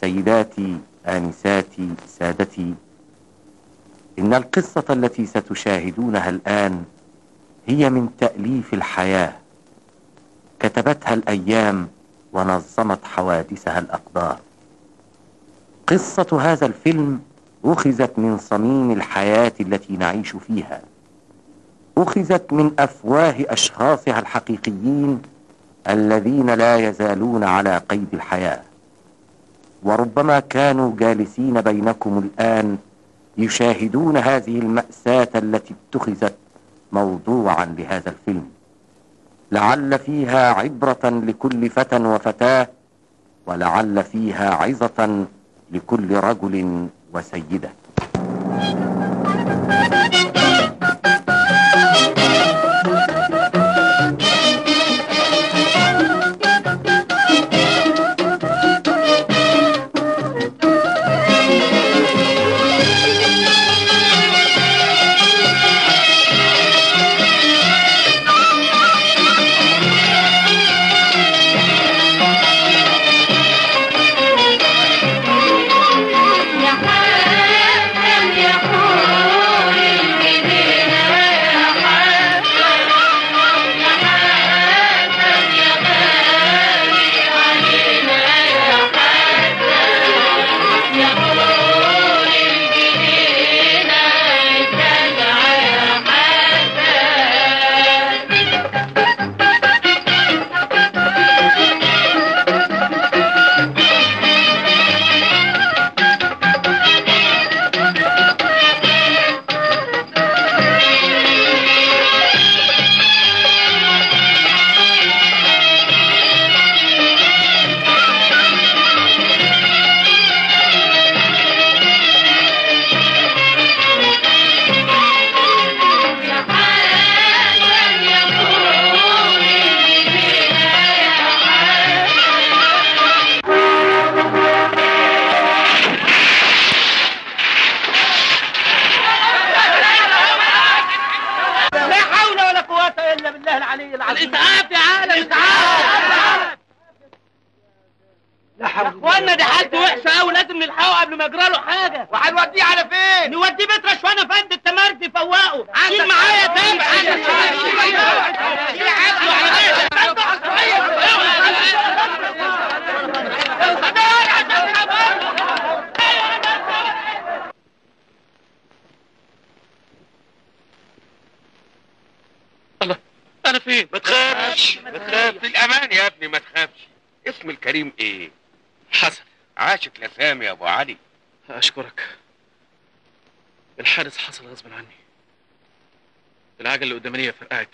سيداتي آنساتي سادتي، إن القصة التي ستشاهدونها الآن هي من تأليف الحياة، كتبتها الأيام ونظمت حوادثها الأقدار. قصة هذا الفيلم أخذت من صميم الحياة التي نعيش فيها، أخذت من أفواه أشخاصها الحقيقيين الذين لا يزالون على قيد الحياة، وربما كانوا جالسين بينكم الآن يشاهدون هذه المأساة التي اتخذت موضوعا لهذا الفيلم، لعل فيها عبرة لكل فتى وفتاة، ولعل فيها عظة لكل رجل وسيدة. يا أبو علي أشكرك. الحادث حصل غصب عني، العجلة اللي قدامانية فرقعت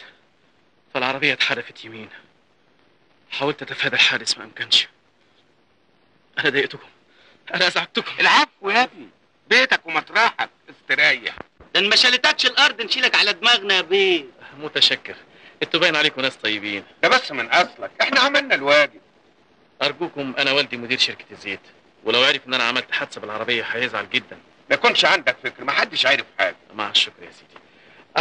فالعربية اتحدفت يمين، حاولت أتفادى الحادث ما أمكنش. أنا ضايقتكم، أنا أزعجتكم. العفو يا ابني، بيتك ومطرحك، استريح. ده إن ما شالتكش الأرض نشيلك على دماغنا يا بيه. متشكر، أنتوا باين عليكم ناس طيبين. ده بس من أصلك، إحنا عملنا الواجب. أرجوكم، أنا والدي مدير شركة الزيت، ولو عرف ان انا عملت حادثه بالعربيه هيزعل جدا. ما يكونش عندك فكر، ما حدش عارف حاجه. مع الشكر يا سيدي،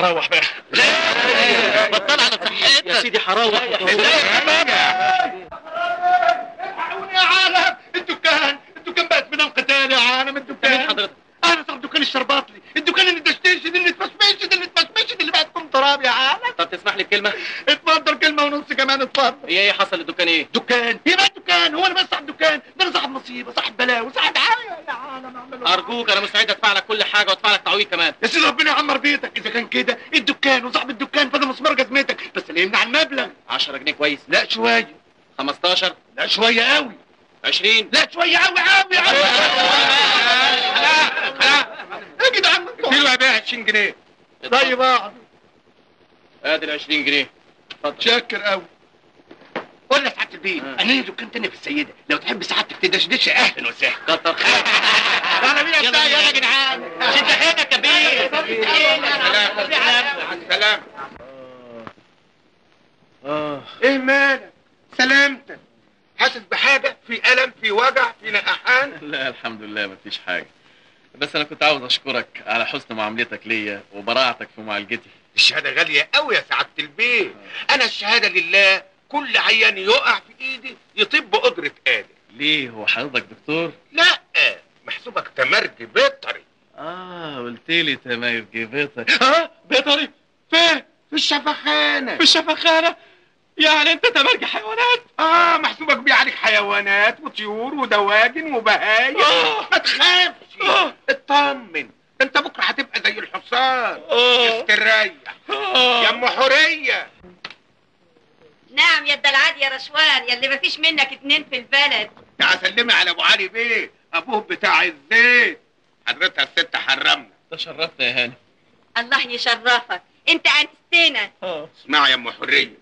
اروح بقى. لا بطل على صحتك يا سيدي، هروح. الحقوني يا عالم، انتوا كان بقت من القتال يا عالم. انتوا مين حضرتك؟ انا صاحب دكان الشرباطلي، الدكان اللي دشتش، اللي اتفشفش، اللي بعتكم تراب يا عالم. طب تسمح لي بكلمه؟ اتفضل، كلمه ونص كمان اتفضل. ايه حصل للدكان؟ ايه دكان؟ يبقى دكان هو انا بس صاحب دكان، ده انا صاحب مصيبه، صاحب بلاوي، صاحب عاية يا عالم. اعمل ارجوك، انا مستعد ادفع لك كل حاجه وادفع لك تعويض كمان. يا سيدي ربنا يعمر بيتك. اذا كان كده الدكان وصاحب الدكان فده مسمار جزمتك، بس اللي يمنع المبلغ 10 جنيه كويس؟ لا شويه. 15؟ لا شويه قوي. 20؟ لا شويه قوي قوي قوي. لا يا جدعان، ايوه بقى 20 جنيه زي بعض. ادي ال 20 جنيه اتفضل. شاكر قوي. قول لسعادة البيت انا لي دكان تاني في السيده، لو تحب سعادتك تدشدش اهلا وسهلا. كتر خيرك. انا بيه يا سيدي. يلا جدعان شد حيلك يا بيه. سلام سلام. ايه مالك؟ سلامتك. حاسس بحاجه؟ في الم، في وجع، في نقحان؟ لا الحمد لله مفيش حاجه، بس انا كنت عاوز اشكرك على حسن معاملتك ليا وبراعتك في معالجتي. الشهاده غاليه قوي يا سعاده البيه. انا الشهاده لله، كل عيان يقع في ايدي يطب قدره قادر. ليه هو حضرتك دكتور؟ لا محسوبك تمرجي بيطري. قلتلي تمرجي بيطري. بيطري فين؟ في الشفخانة. في الشفخانة؟ يعني انت تمرجي حيوانات؟ محسوبك بيعالج حيوانات وطيور ودواجن وبهايم. ما تخافش اطمن، انت بكره هتبقى زي الحصان استريح. يا ام حورية. نعم يا الدلعاد يا رشوان يا اللي مفيش منك اتنين في البلد. تعالى سلمي على ابو علي بيه ابوه بتاع الزيت. حضرتها الست حرمنا. تشرفنا يا هانم. الله يشرفك، انت انستنا. اسمعي يا ام حورية،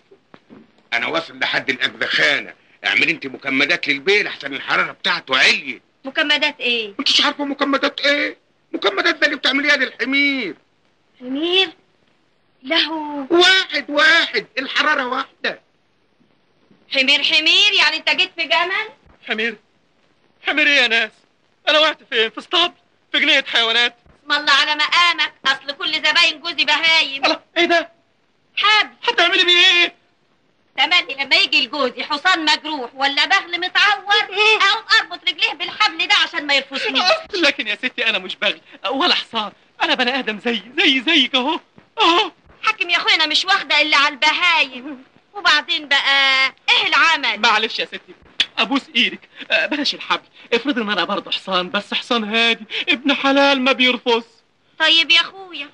انا واصل لحد الأجزخانة، اعملي انت مكمدات للبيل احسن الحراره بتاعته عليت. مكمدات ايه؟ انتش عارفه مكمدات ايه؟ مكمدات ده اللي بتعمليها للحمير. حمير؟ له واحد الحراره واحده. حمير يعني انت جيت في جمل؟ حمير ايه يا ناس؟ انا وقعت فين؟ في اسطبل؟ في جنينه حيوانات؟ اسم الله على مقامك، اصل كل زباين جوزي بهايم. الله، ايه ده؟ حبل. هتعملي بيه ايه؟ تمني لما يجي لجوزي حصان مجروح ولا بغل متعور اقوم اربط رجليه بالحبل ده عشان ما يرفسنيش. لكن يا ستي انا مش بغل ولا حصان، انا بني ادم زيك اهو. حكم يا اخويا مش واخده الا على البهايم. وبعدين بقى ايه العمل؟ معلش يا ستي ابوس ايدك، بلاش الحبل، افرض ان انا برضه حصان، بس حصان هادي ابن حلال ما بيرفص. طيب يا اخويا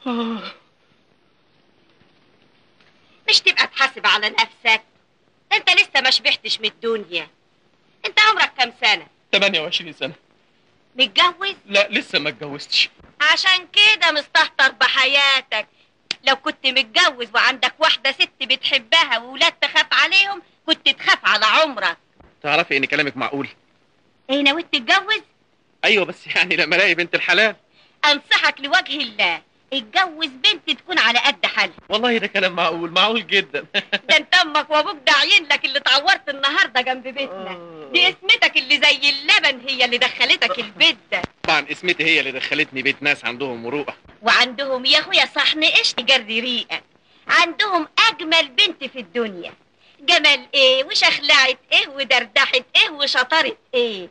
مش تبقى تحاسب على نفسك؟ انت لسه ما شبعتش من الدنيا. انت عمرك كام سنه؟ 28 سنه. متجوز؟ لا لسه ما اتجوزتش. عشان كده مستهتر بحياتك. لو كنت متجوز وعندك واحده ست بتحبها وولاد تخاف عليهم كنت تخاف على عمرك. تعرفي ان كلامك معقول. ايه ناوي تتجوز؟ ايوه بس يعني لما الاقي بنت الحلال. انصحك لوجه الله اتجوز بنت تكون على قد حالها. والله ده كلام معقول جدا. ده انت امك وابوك داعيين لك اللي اتعورت النهارده جنب بيتنا. دي اسمتك اللي زي اللبن هي اللي دخلتك البيت ده. طبعا اسمتي هي اللي دخلتني بيت ناس عندهم مروءه. وعندهم يا اخويا صحن قشط جري ريقه. عندهم اجمل بنت في الدنيا. جمال ايه وشخلعه ايه ودردحه ايه وشطاره ايه.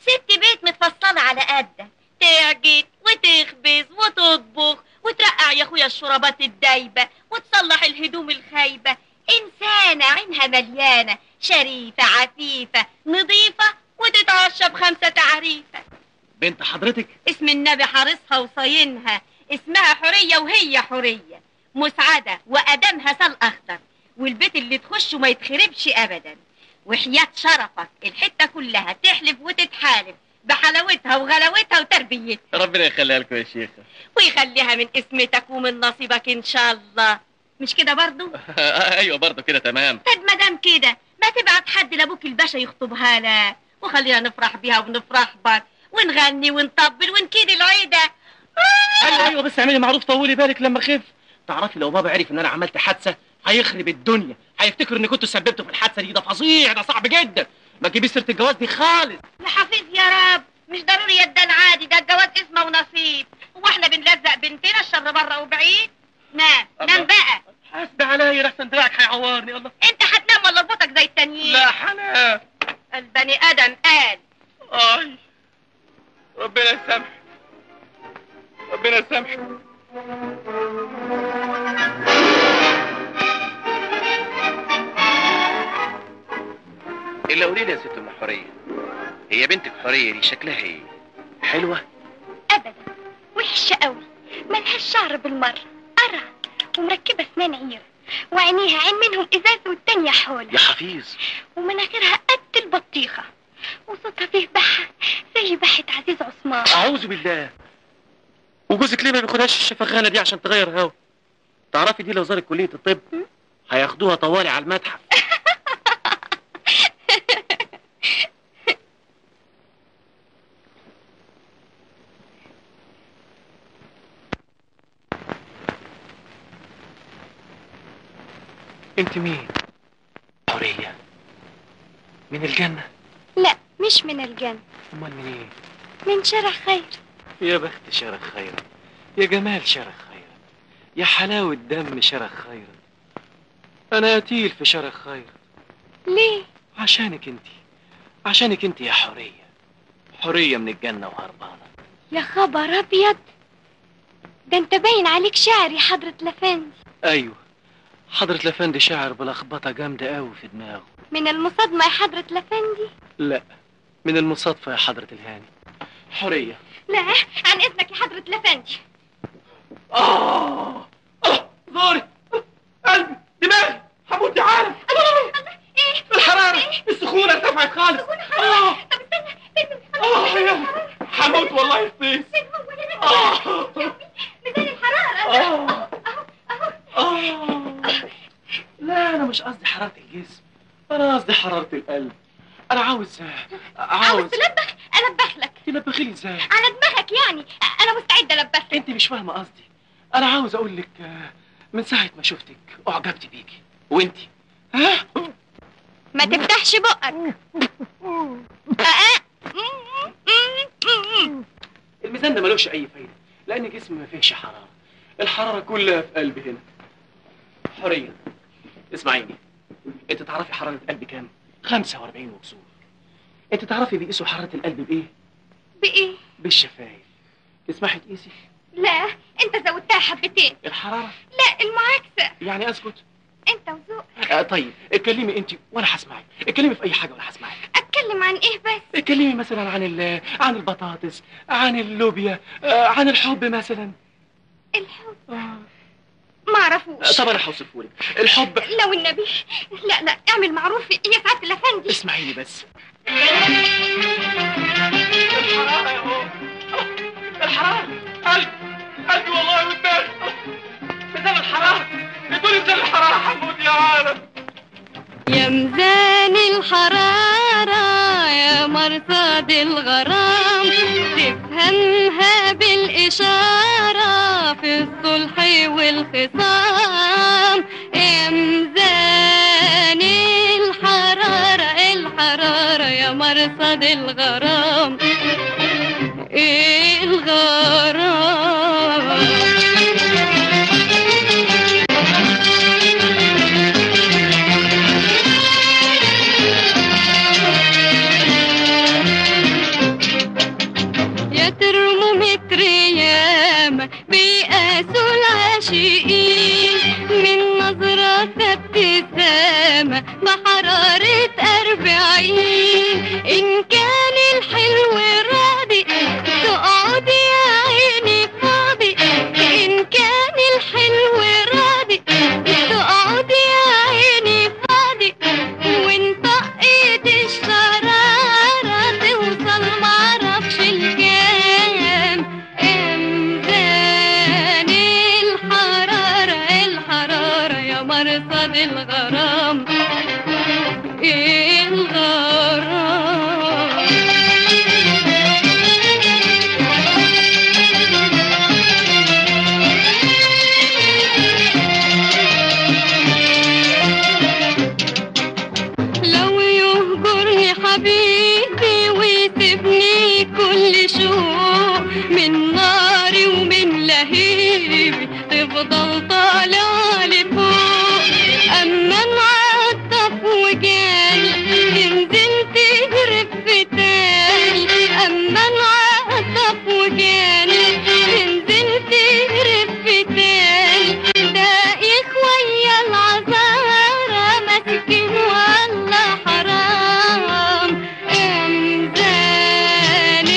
ست بيت متفصله على قدك، تعجد وتخبز وتطبخ وترقع يا اخويا الشرابات الدايبه وتصلح الهدوم الخايبه. انسانه عينها مليانه، شريفه عفيفه نظيفه، وتتعشى بخمسه تعريفه. بنت حضرتك؟ اسم النبي حارسها وصاينها، اسمها حوريه وهي حوريه، مسعده وادمها سال اخضر، والبيت اللي تخشه ما يتخربش ابدا. وحياه شرفك الحته كلها تحلف وتتحالف بحلاوتها وغلاوتها وتربيتها. ربنا يخليها لكم يا شيخة. ويخليها من اسمتك ومن نصيبك ان شاء الله. مش كده برضو؟ ايوه برضو كده تمام. طب ما دام كده ما تبعت حد لابوك الباشا يخطبها لك وخلينا نفرح بيها ونفرح بك ونغني ونطبل ونكيد العيده. ايوه بس اعملي معروف طولي بالك لما اخف. تعرفي لو بابا عرف ان انا عملت حادثه هيخرب الدنيا، هيفتكر اني كنت سببته في الحادثه دي. ده فظيع، ده صعب جدا. ما تجيبيش سيره الجواز دي خالص. يا حفيظ يا رب مش ضروري يا الدلع عادي، ده الجواز اسمه ونصيب. هو احنا بنلزق بنتنا الشر بره وبعيد؟ نام بقى. حاسبي عليا لحسن دراعك هيعورني. الله، انت هتنام ولا اربطك زي التانيين؟ لا حنام. البني ادم قال. اي ربنا يسامحك، ربنا يسامحك. اللي قولي لي يا ست ام حورية، هي بنتك حورية دي شكلها ايه؟ حلوة؟ أبدا، وحشة قوي، ملهاش شعر بالمرة، قرع ومركبة اسنان عيرة، وعينيها عين منهم إزاز والتانية حولة. يا حفيظ. ومناخيرها قد البطيخة، وصوتها فيه بحة زي بحة عزيز عثمان. أعوذ بالله. وجوزك ليه ما بياخدهاش الشفخانة دي عشان تغير هوا؟ تعرفي دي لو زارت كلية الطب هياخدوها طوالي على المتحف. انت مين؟ حورية. من الجنة؟ لا مش من الجنة. امال من ايه؟ من شارع خيط. يا بخت شارع خيط، يا جمال شارع خيط، يا حلاوة دم شارع خيط. انا قتيل في شارع خيط. ليه؟ عشانك انت، عشانك انت يا حورية، حورية من الجنة وهربانة. يا خبر أبيض، ده انت باين عليك شاعر يا حضرة لافندي. أيوه، حضرة لافندي شاعر بلخبطة جامدة أوي في دماغه. من المصادمة يا حضرة لافندي؟ لا، من المصادفة يا حضرة الهاني. حورية. لا، عن إذنك يا حضرة لافندي. ظهري، قلبي، دماغي، هموت يا عالم. إيه؟ الحرارة، إيه؟ السخونة ارتفعت خالص. السخونة حرارة. طب استنى، هموت والله يا سيدي. ميزان الحرارة أهو. لا، أنا مش قصدي حرارة الجسم، أنا قصدي حرارة القلب. أنا عاوز ألبخ لك. تلبخي لي إزاي؟ على دماغك يعني، أنا مستعدة ألبخ لك. أنت مش فاهمة قصدي، أنا عاوز أقول لك من ساعة ما شفتك أعجبت بيكي، وأنت ها؟ ما تفتحش بقك. الميزان ده ملوش أي فايدة، لأن جسمي ما فيهش حرارة، الحرارة كلها في قلبي هنا. حورية، اسمعيني، أنت تعرفي حرارة قلبي كام؟ 45 وكسور. أنت تعرفي بيقيسوا حرارة القلب بإيه؟ بإيه؟ بالشفايف. تسمحي تقيسي؟ لا، أنت زودتها حبتين. الحرارة؟ لا، المعاكسة. يعني أسكت؟ أنت وذوقك. طيب، اتكلمي أنت وأنا هسمعك، اتكلمي في أي حاجة وأنا هسمعك. اتكلم عن إيه بس؟ اتكلمي مثلا عن البطاطس، عن اللوبيا، عن الحب مثلا. الحب؟ معرفوش. طب أنا هوصفهولك، الحب لو النبي. لا، اعمل معروف يا سعادة الأفندي. اسمعيني بس. الحرارة يا هو، الحرارة، قلبي والله قدامي، ميزان الحرارة، يقول ميزان الحرارة حمود يا عالم. يا ميزان الحرارة يا مرصاد الغرام، تفهمها بالإشارة في الصلح والخصام. يا ميزان الحرارة، الحرارة يا مرصاد الغرام، الغرام. يا ترمومتر ياما بيقاسوا العاشقين، من نظراتها ابتسامة بحرارة 40. إن كان الحلو راضي تقعدي يا عيني فاضي، إن كان الحلو راضي تقعدي يا عيني فاضي، وإن طقت الشرارة توصل معرفش الكام. إمزان الحرارة، الحرارة يا مرصد الغرام، الغرام. لو يهجرني حبيبي ويسيبني كل شوق، من ناري ومن لهيبي تفضل طالعة لفوق. أما انعطف وجال تنزل تجرب في تاني، أما انعطف وجال تنزل تجرب في تاني، ده إخويا العذارة ماسكين والله حرام. إمزان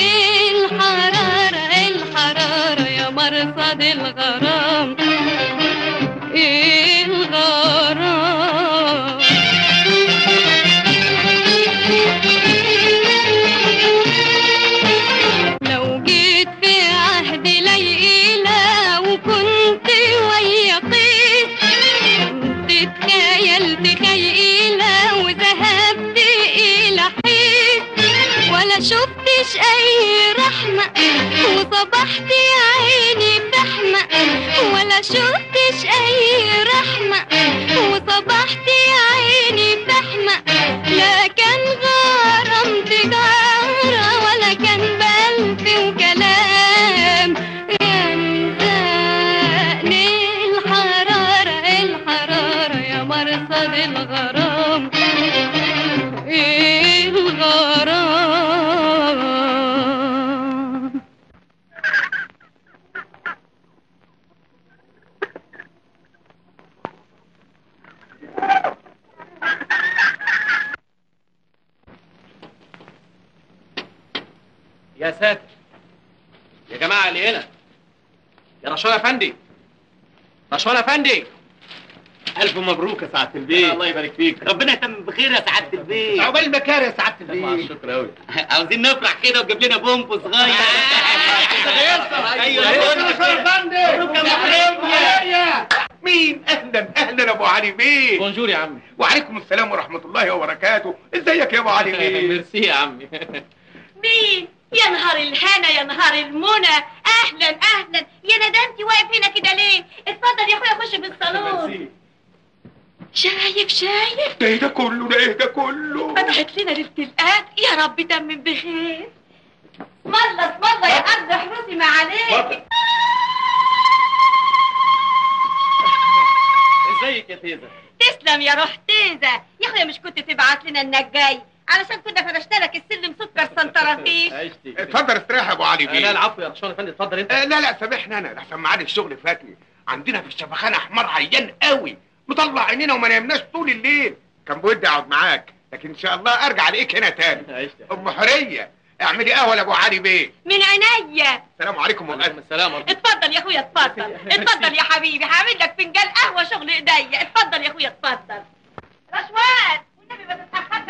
الحرارة، الحرارة يا مرصد الغرام، الغرام. لو جيت في عهد ليلى وكنت ويا قيس، كنت تخيلت خيلى وذهبت إلى حيس، ولا شفتش أي رحمة وصبحت يا عيني بحمة، ولا شفتش أي رحمة وصبحت يا عيني بحمة. لا كان غرام تجارة ولا كان بلف وكلام. يمزان الحرارة، الحرارة يا مرصد الغرام، الغرام. يا ساتر يا جماعه اللي هنا. يا رشوان افندي، رشوان افندي، الف مبروك يا سعد البيبي. الله يبارك فيك، ربنا يتمم بخير يا سعد البيبي. عقبال المكارم يا سعد البيبي. شكرا قوي. عاوزين نفرح كده وتجيب لنا بومب صغير. ايوه يا رشوان افندي. مين؟ اهلا اهلا ابو علي بيه. بونجور يا عمي. وعليكم السلام ورحمه الله وبركاته. ازيك يا ابو علي بيه؟ ميرسي يا عمي. مين؟ يا نهار الهنا يا نهار المنى، اهلا اهلا. يا ندمتي واقف هنا كده ليه؟ اتفضل يا اخويا خش في الصالون. شايف شايف؟ ده ايه ده كله؟ ده ايه ده كله؟ فتحت لنا ليله القد، يا رب تمم بخير. مرة مرة يا قد احرصي ما عليك. ازيك يا تيزة؟ تسلم يا روح تيزة. يا اخويا مش كنت تبعت لنا النجاي علشان كنا فرشت لك السلم سكر سنتراتيش. اتفضل استريح يا ابو علي بيه. لا العفو يا رشوان افندي، اتفضل انت. لا لا سامحني انا، لحسن معاد الشغل فاتني. عندنا في الشفخانة حمار عيان قوي مطلع عينينا وما نامناش طول الليل. كان بودي اقعد معاك لكن ان شاء الله ارجع لقيك هنا تاني. ام حورية اعملي قهوه لابو علي بيه. من عينيا. السلام عليكم. وعليكم السلام. اتفضل يا اخويا اتفضل. اتفضل يا حبيبي، هعمل لك فنجان قهوه شغل ايديا. اتفضل يا اخويا اتفضل. رشوان والنبي ما تتاخرش.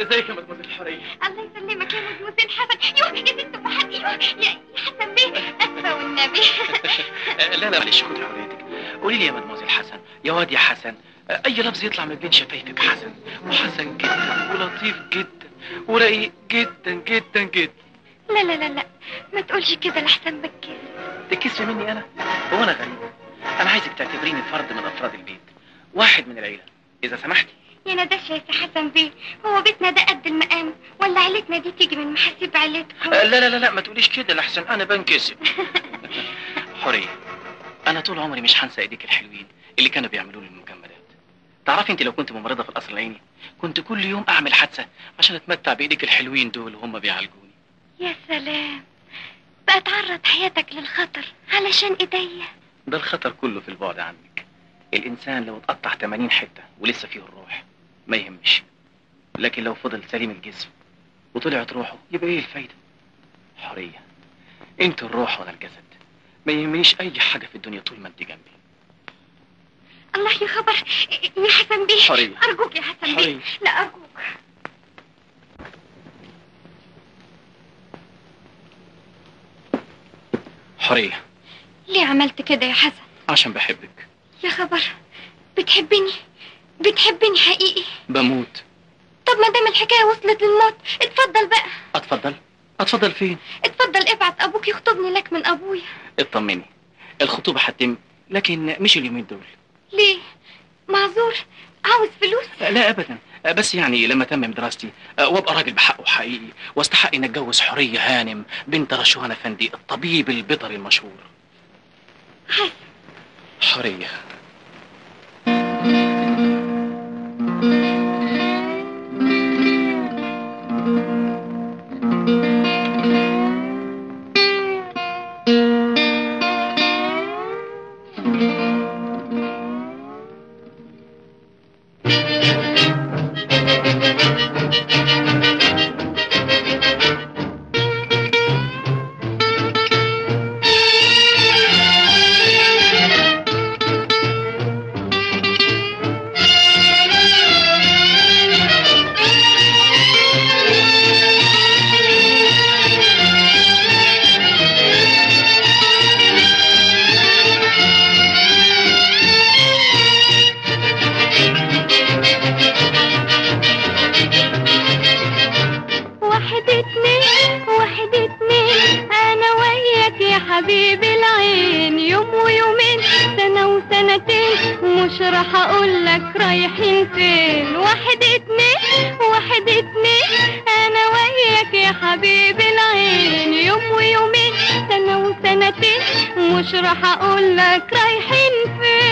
ازيك يا مدموزيل حرية؟ الله يسلمك يا مدموزيل حسن. ايوه يا بنت فحد. ايوه يا حسن بيه اسفه والنبي. لا لا معلش خدي حريتك. قولي لي يا مدموزيل حسن، يا واد يا حسن، اي لفظ يطلع من بين شفايفك حسن، وحسن جدا ولطيف جدا ورقيق جدا جدا جدا. لا لا لا لا ما تقولش كده لحسن بكيس. تكسفي مني انا؟ هو انا غريب؟ انا عايزك تعتبريني فرد من افراد البيت، واحد من العيله اذا سمحتي. يا نداش يا حسن بيه، هو بيتنا ده قد المقام ولا عيلتنا دي تيجي من محاسيب عيلتكم؟ لا لا لا لا ما تقوليش كده لحسن انا بنكسب. حورية انا طول عمري مش هنسى ايديك الحلوين اللي كانوا بيعملوا لي المجمدات. تعرفي انت لو كنت ممرضة في القصر العيني كنت كل يوم اعمل حادثة عشان اتمتع بايديك الحلوين دول وهم بيعالجوني. يا سلام، بقى تعرض حياتك للخطر علشان ايديا. ده الخطر كله في البعد عنك. الانسان لو اتقطع 80 حتة ولسه فيه الروح ما يهمش، لكن لو فضل سليم الجسم وطلعت روحه يبقى ايه الفايده؟ حريه انت الروح ولا الجسد، ما يهمنيش اي حاجه في الدنيا طول ما انت جنبي. الله يا خبر يا حسن بيه. حريه ارجوك يا حسن بيه. لا ارجوك. حريه ليه عملت كده يا حسن؟ عشان بحبك. يا خبر بتحبني؟ بتحبني حقيقي؟ بموت. طب ما دام الحكايه وصلت للموت اتفضل بقى. اتفضل؟ اتفضل فين؟ اتفضل ابعت ابوك يخطبني لك من ابويا. اطمني الخطوبه هتتم لكن مش اليومين دول. ليه؟ معذور؟ عاوز فلوس؟ لا ابدا، بس يعني لما اتمم دراستي وابقى راجل بحقه حقيقي واستحق ان اتجوز حوريه هانم بنت رشوان افندي الطبيب البيطري المشهور. حسن. حوريه رايح فين؟ وحدتنا وحدتنا انا وياك يا حبيب العين، يوم ويومين سنه وسنتين مش راح اقول لك رايحين فين.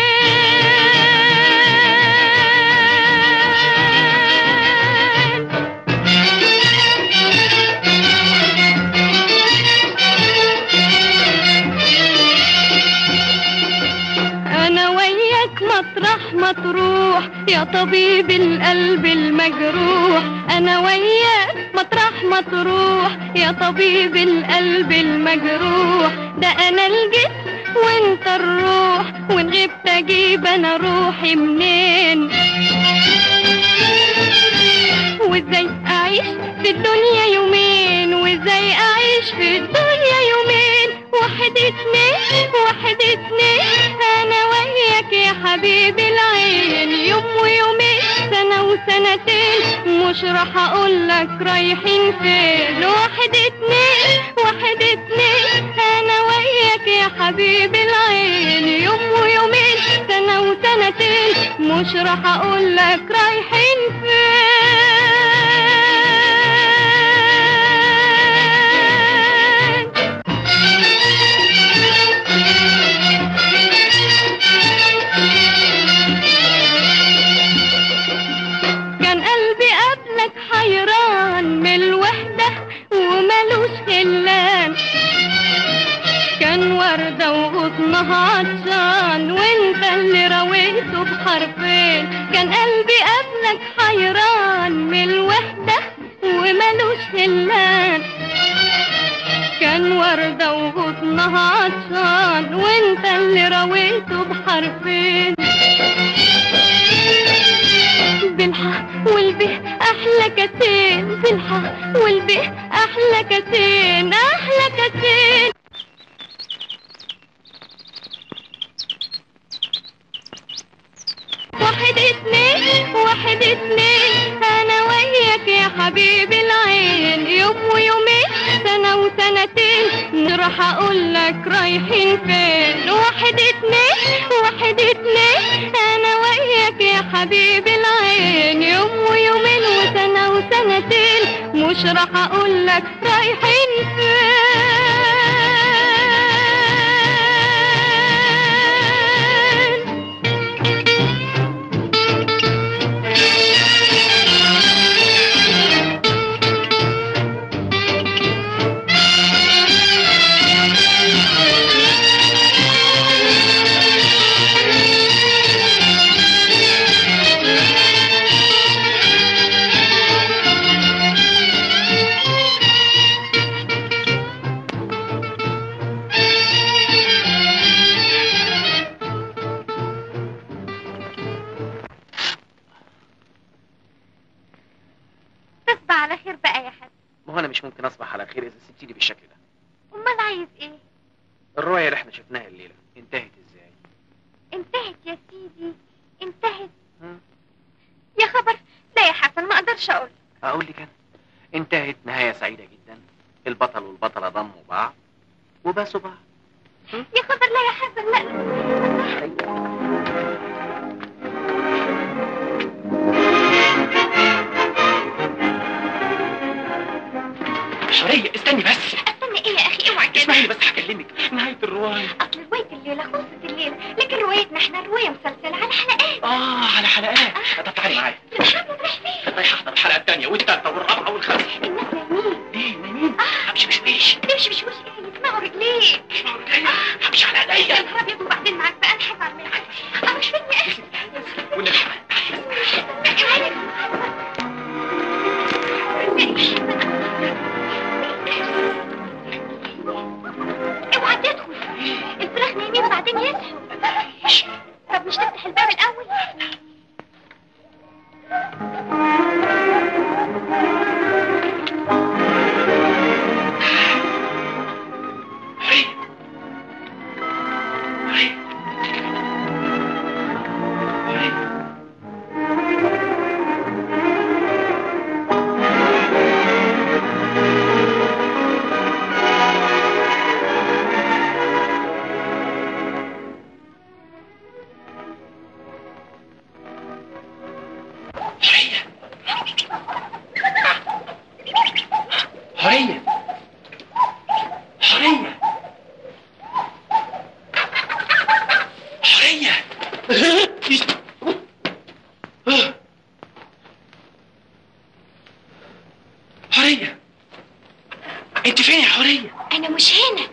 انا وياك مطرح ما تروح يا طبيب القلب المجروح، انا وياك مطرح ما تروح يا طبيب القلب المجروح، ده انا الجسم وانت الروح، وان غبت اجيب انا روحي منين؟ وازاي اعيش في الدنيا يومين، وازاي اعيش في الدنيا يومين، وحدتنا وحدتنا انا وياك يا حبيب العين، يوم ويومين سنه وسنتين مش راح اقول لك رايحين فين. وحدتنا وحدتنا انا وياك يا حبيب العين، يوم ويومين سنه وسنتين مش راح اقول لك رايحين فين. حيران من الوحدة وملوش خلان، كان وردة وقطنها عطشان وانت اللي رويته بحرفين، كان قلبي قبلك حيران من الوحدة وملوش خلان، كان وردة وقطنها عطشان وانت اللي رويته بحرفين، بالحق والبه احلى كاسين، بالحق والبه احلى كاسين، احلى كاسين. وحدتنا وحدتنا انا وياك يا حبيب العين، يوم ويومين سنه وسنتين راح اقول لك رايحين فين. وحدتنا وحدتنا انا وياك يا حبيب العين، يوم ويومين وسنه وسنتين مش راح اقول لك رايحين فين. مش ممكن اصبح على خير اذا سبتيني بالشكل ده. امال عايز ايه؟ الرؤيه اللي احنا شفناها الليله انتهت ازاي؟ انتهت يا سيدي انتهت. يا خبر. لا يا حسن ما اقدرش اقول. اقول لك انا انتهت نهايه سعيده جدا، البطل والبطله ضموا بعض وباسوا بعض. يا خبر. لا يا حسن لا. حورية استني بس. استني ايه يا اخي؟ اوعى كده. اسمعيني بس هكلمك. نهاية الرواية. اصل رواية الليلة خلصت الليلة، لكن روايتنا احنا رواية مسلسلة على حلقات. على حلقات. طب تعالي معايا. سبحان الله رايح فين؟ رايح احضر الحلقة الثانية والثالثة والرابعة والخامسة. الناس نايمين. ليه نايمين؟ همشي بشويش. تمشي بشويش ايه؟ يسمعوا رجليك. يسمعوا رجليا؟ همشي على ايديا. يا نهار ابيض. وبعدين معاك بقى انحف على الملعب. مش فيلم يا اخي. والنبي وبعدين يصحوا. طب مش تفتح الباب الأول؟ حرية حرية حرية حرية حرية، انت فين يا حرية؟ انا مش هنا.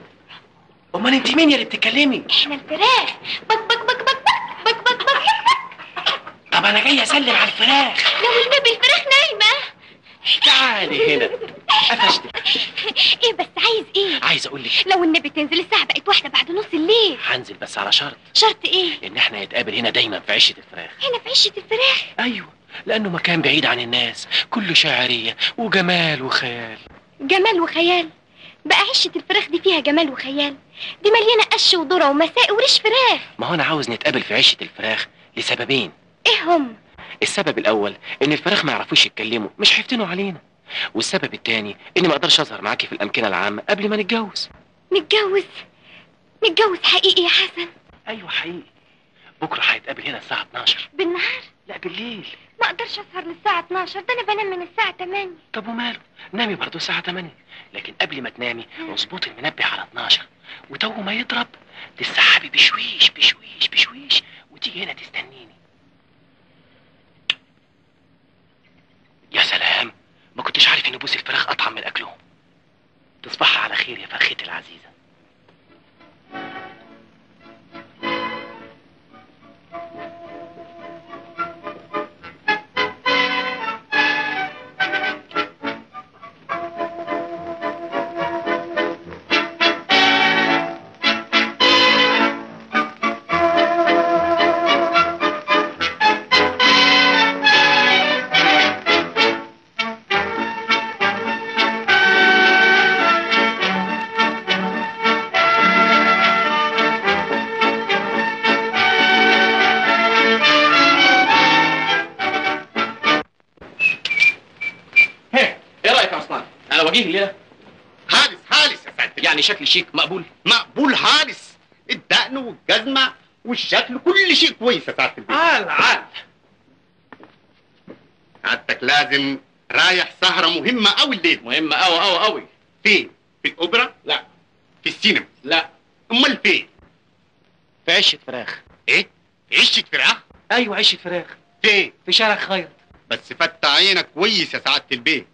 امال انت مين يا اللي بتتكلمي؟ احنا الفراخ. بك بك بك بك بك بك بك. طب انا جاي اسلم على الفراخ. لو النبي الفراخ نايمه. تعالي هنا قفشتك. ايه بس عايز ايه؟ عايز اقول لك لو النبي تنزل الساعه بقت واحده بعد نص الليل. هنزل بس على شرط. شرط ايه؟ ان احنا نتقابل هنا دايما في عشه الفراخ. هنا في عشه الفراخ؟ ايوه، لانه مكان بعيد عن الناس، كله شاعريه وجمال وخيال. جمال وخيال؟ بقى عشة الفراخ دي فيها جمال وخيال؟ دي مليانة قش وذرة ومساء وريش فراخ. ما هو أنا عاوز نتقابل في عشة الفراخ لسببين. إيه هم؟ السبب الأول إن الفراخ ما يعرفوش يتكلموا، مش هيفتنوا علينا. والسبب التاني إني ما أقدرش أظهر معاكي في الأمكنة العامة قبل ما نتجوز. نتجوز؟ نتجوز حقيقي يا حسن؟ أيوه حقيقي. بكرة هنتقابل هنا الساعة 12. بالنهار؟ لا بالليل. ما اقدرش اسهر للساعة 12، ده انا بنام من الساعة 8. طب وماله؟ نامي برضه الساعة 8، لكن قبل ما تنامي اظبطي المنبه على 12، وتو ما يضرب تسحبي بشويش بشويش بشويش وتيجي هنا تستنيني. يا سلام، ما كنتش عارف ان بوس الفراخ اطعم من اكلهم. تصبحي على خير يا فرختي العزيزة. شكل شيك مقبول. مقبول حارس، الدقن والجزمه والشكل كل شيء كويس يا سعد البيبي. عال عادتك لازم رايح سهره مهمه قوي الليله. مهمه قوي قوي قوي. فين؟ في الاوبرا؟ لا. في السينما؟ لا. امال فين؟ في عشه فراخ. ايه؟ في عشه فراخ؟ ايوه عشه فراخ. فين؟ في شارع خيط. بس فتح عينك كويس يا سعد البيبي،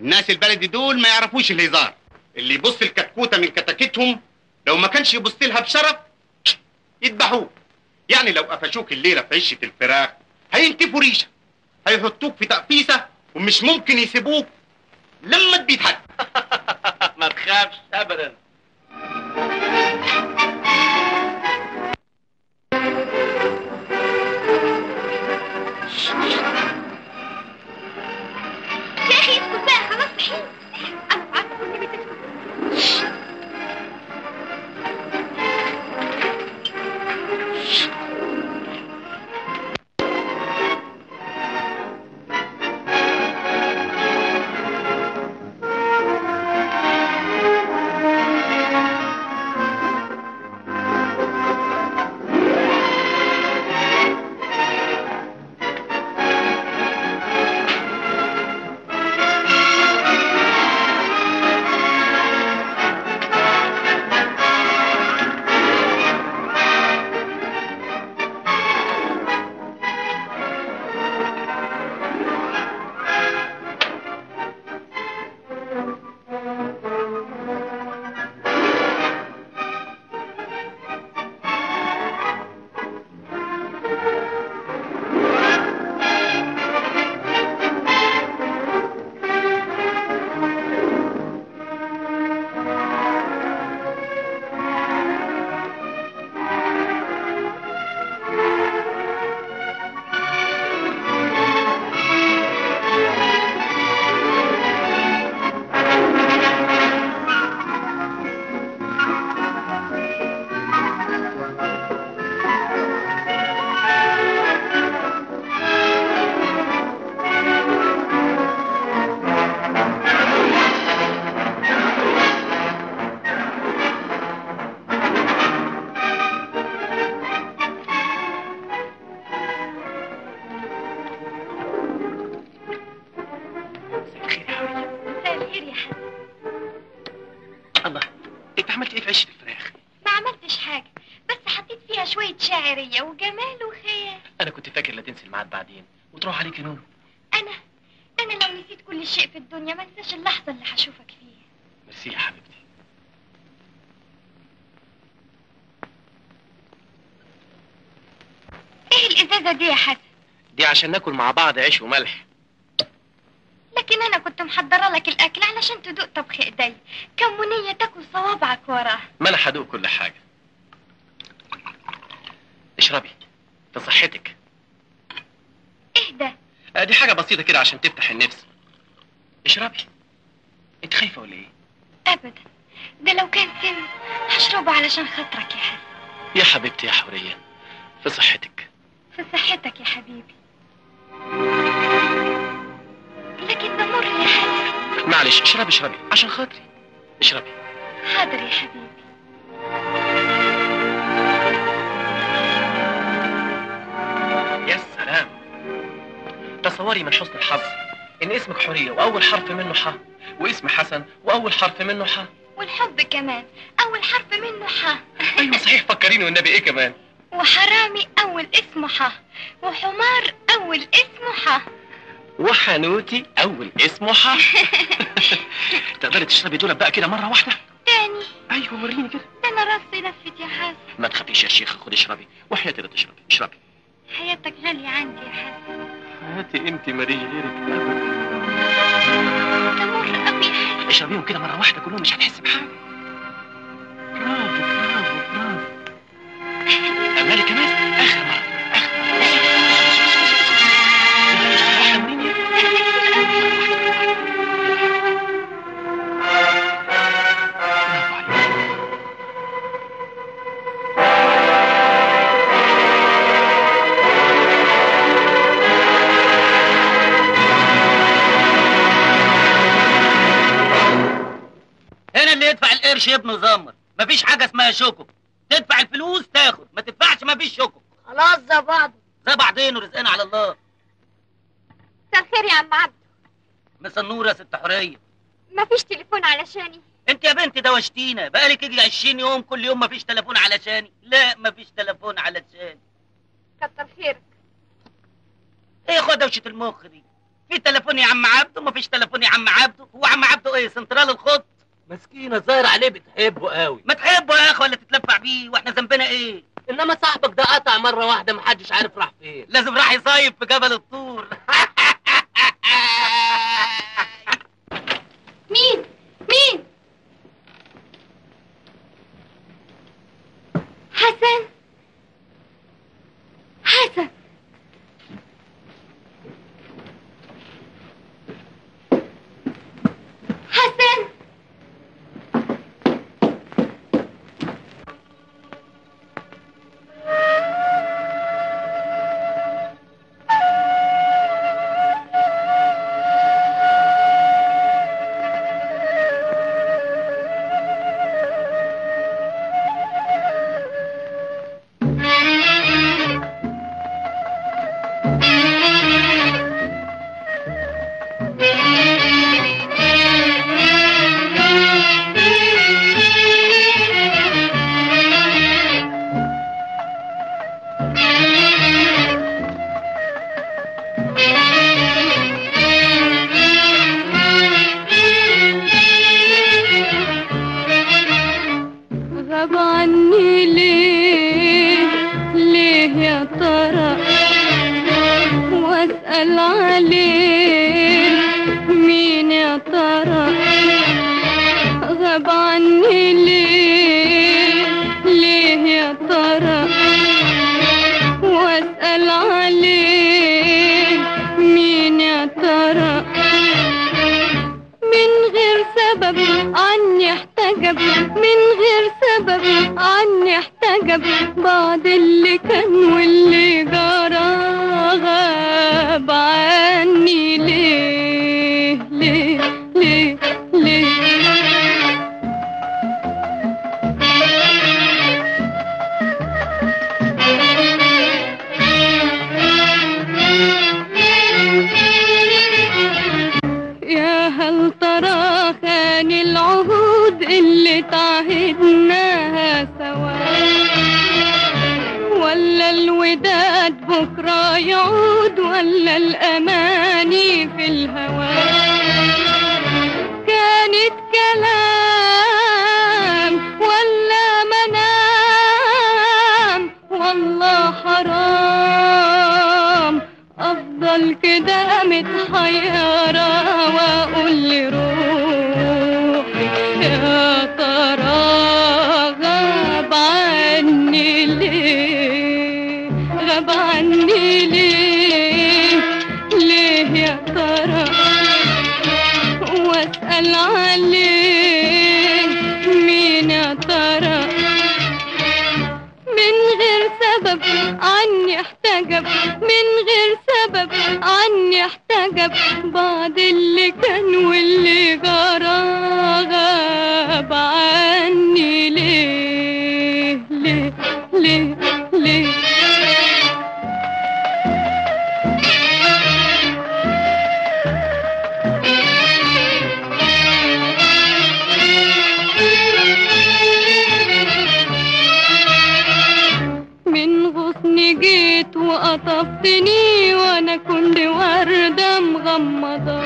الناس البلدي دول ما يعرفوش الهزار. اللي يبص الكتكوته من كتاكيتهم لو ما كانش يبص لها بشرف يذبحوك. يعني لو قفشوك الليله في عشه الفراخ هينتفوا ريشه، هيحطوك في تقفيسه ومش ممكن يسيبوك لما تبيت حد. ما تخافش ابدا. يا اخي اسكت بقى خلاص الحين. حرية وجماله خير. أنا كنت فاكر لا تنسي الميعاد بعدين وتروح عليكي نوم. أنا لو نسيت كل شيء في الدنيا ما انساش اللحظة اللي هشوفك فيها. ميرسي يا حبيبتي. إيه الإزازة دي يا حسن؟ دي عشان ناكل مع بعض عيش وملح. لكن أنا كنت محضرة لك الأكل علشان تدوق طبخ إيدي، كمونية تاكل صوابعك وراها. ما أنا هدوق كل حاجة. اشربي لصحتك. إيه ده؟ دي حاجة بسيطة كده عشان تفتح النفس. اشربي. أنت خايفة ولا إيه؟ أبدا، ده لو كان سم هشربه علشان خاطرك يا حسن. يا حبيبتي يا حورية، في صحتك. في صحتك يا حبيبي. لكن ده مر يا حسن. معلش اشربي اشربي عشان خاطري. اشربي. حاضر يا حبيبي. يا سلام، تصوري من حسن الحظ ان اسمك حورية واول حرف منه ح، واسم حسن واول حرف منه ح، والحب كمان اول حرف منه ح. ايوه صحيح، فكريني والنبي ايه كمان. وحرامي اول اسمه ح، وحمار اول اسمه ح، وحنوتي اول اسمه ح. تقدري تشربي دول بقى كده مره واحده تاني؟ ايوه وريني كده. ده انا راسي لفت يا حسن. ما تخافيش يا شيخه، خدي اشربي وحياتي لا تشربي. اشربي، حياتك غاليه عندي يا حسن. حياتي انت ماليش غيرك ابدا. ده مر قوي يا حسن. اشربيهم كده مره واحده كلهم مش هتحس بحاجه. برافو برافو برافو. امالي كمان اخر مره. يا ابن زمر، مفيش حاجه اسمها شكر. تدفع الفلوس تاخد، ما تدفعش مفيش شكر. خلاص زي بعض زي بعضين ورزقنا على الله. مساء الخير يا عم عبده. مساء النور يا ست حوريه. مفيش تليفون علشاني؟ انت يا بنتي دوشتينا، بقالك يجي 20 يوم كل يوم مفيش تليفون علشاني. لا مفيش تليفون علشاني. كتر خيرك. ايه خد دوشه المخ دي؟ في تليفون يا عم عبده ومفيش تليفون يا عم عبده. هو عم عبده ايه، سنترال الخط؟ مسكينه ظاهر عليه بتحبه قوي. ما تحبه يا اخي ولا تتلفع بيه، واحنا ذنبنا ايه؟ انما صاحبك ده قطع مره واحده محدش عارف راح فين. لازم راح يصيف في جبل الطور. مين؟ مين؟ حسن؟ حسن حسن وداد بكرة يعود ولا الأماني في الهوى؟ كانت كلام ولا منام؟ والله حرام أفضل كده متحيرة وأقول لي روح يا ترى العلي مين يا ترى من غير سبب عني احتجب، من غير سبب عني احتجب، بعد اللي كان واللي جرى غاب عني ليه ليه ليه ليه. جيت وقطفتني وانا كنت وردة مغمضة،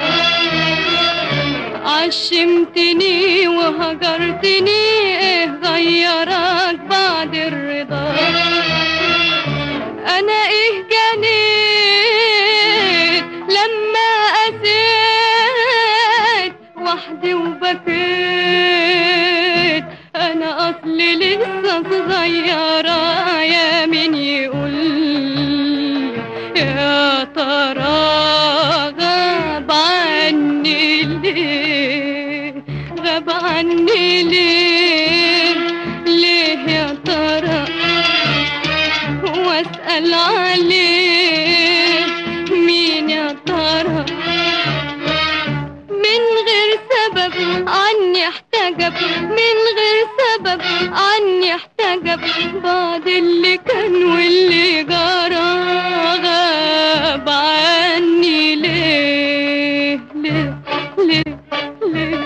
عشمتني وهجرتني، ايه غيرك بعد الرضا؟ انا ايه جنيت لما أسيت وحدي وبكيت؟ انا اصلي لسه صغيرة، يا مين يقول يا ترى غاب عني ليه؟ غاب عني ليه ليه يا ترى؟ واسأل عليه مين يا ترى من غير سبب عني احتجب، من غير سبب عني احتجب، بعد اللي كان واللي جرى غاب عني ليه ليه ليه ليه.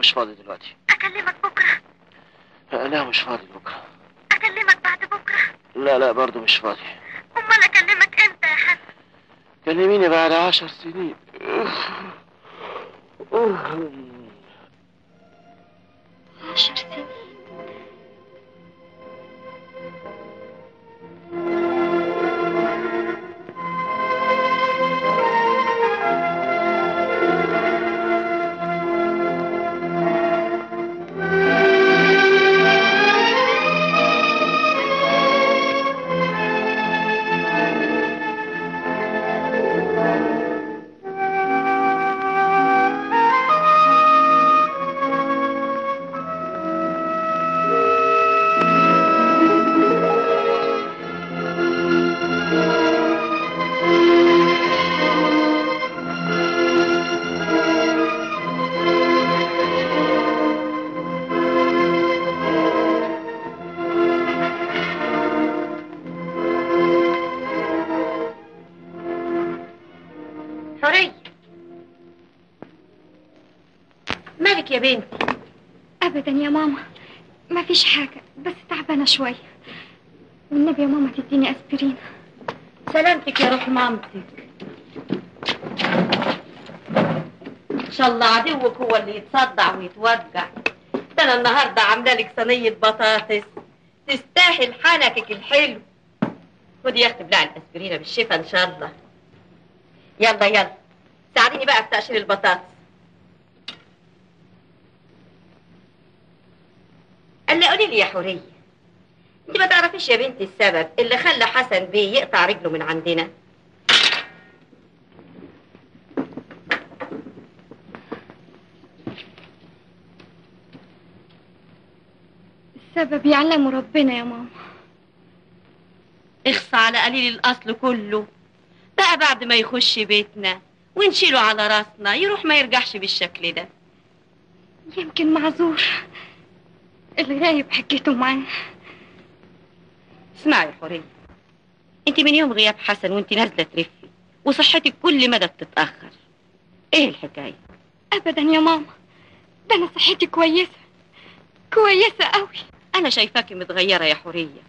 مش فاضي دلوقتي. اكلمك بكره. لا مش فاضي بكره. اكلمك بعد بكره. لا برضه مش فاضي. امال اكلمك امتى يا حسن؟ كلميني بعد 10 سنين. يا بنتي؟ ابدا يا ماما، ما فيش حاجه، بس تعبانه شويه. والنبي يا ماما تديني اسبرين. سلامتك يا روح مامتك. ان شاء الله عدوك هو اللي يتصدع ويتوجع. ده انا النهارده عامله لك صينيه بطاطس تستاهل حنكك الحلو. خدي يا اختي بلع الاسبرينه بالشفا ان شاء الله. يلا يلا ساعديني بقى في تقشير البطاطس. الا قولي لي يا حوريه، انت ما تعرفيش يا بنتي السبب اللي خلى حسن بيه يقطع رجله من عندنا؟ السبب يعلمه ربنا يا ماما. اخصى على قليل الاصل كله بقى، بعد ما يخش بيتنا ونشيله على راسنا يروح ما يرجعش بالشكل ده. يمكن معذور، الغايب حكيته معاه. اسمعي يا حوريه، انت من يوم غياب حسن وانت نازله ترفي وصحتك كل مدى بتتاخر. ايه الحكايه؟ ابدا يا ماما، ده انا صحتي كويسه كويسه قوي. انا شايفاكي متغيره يا حوريه،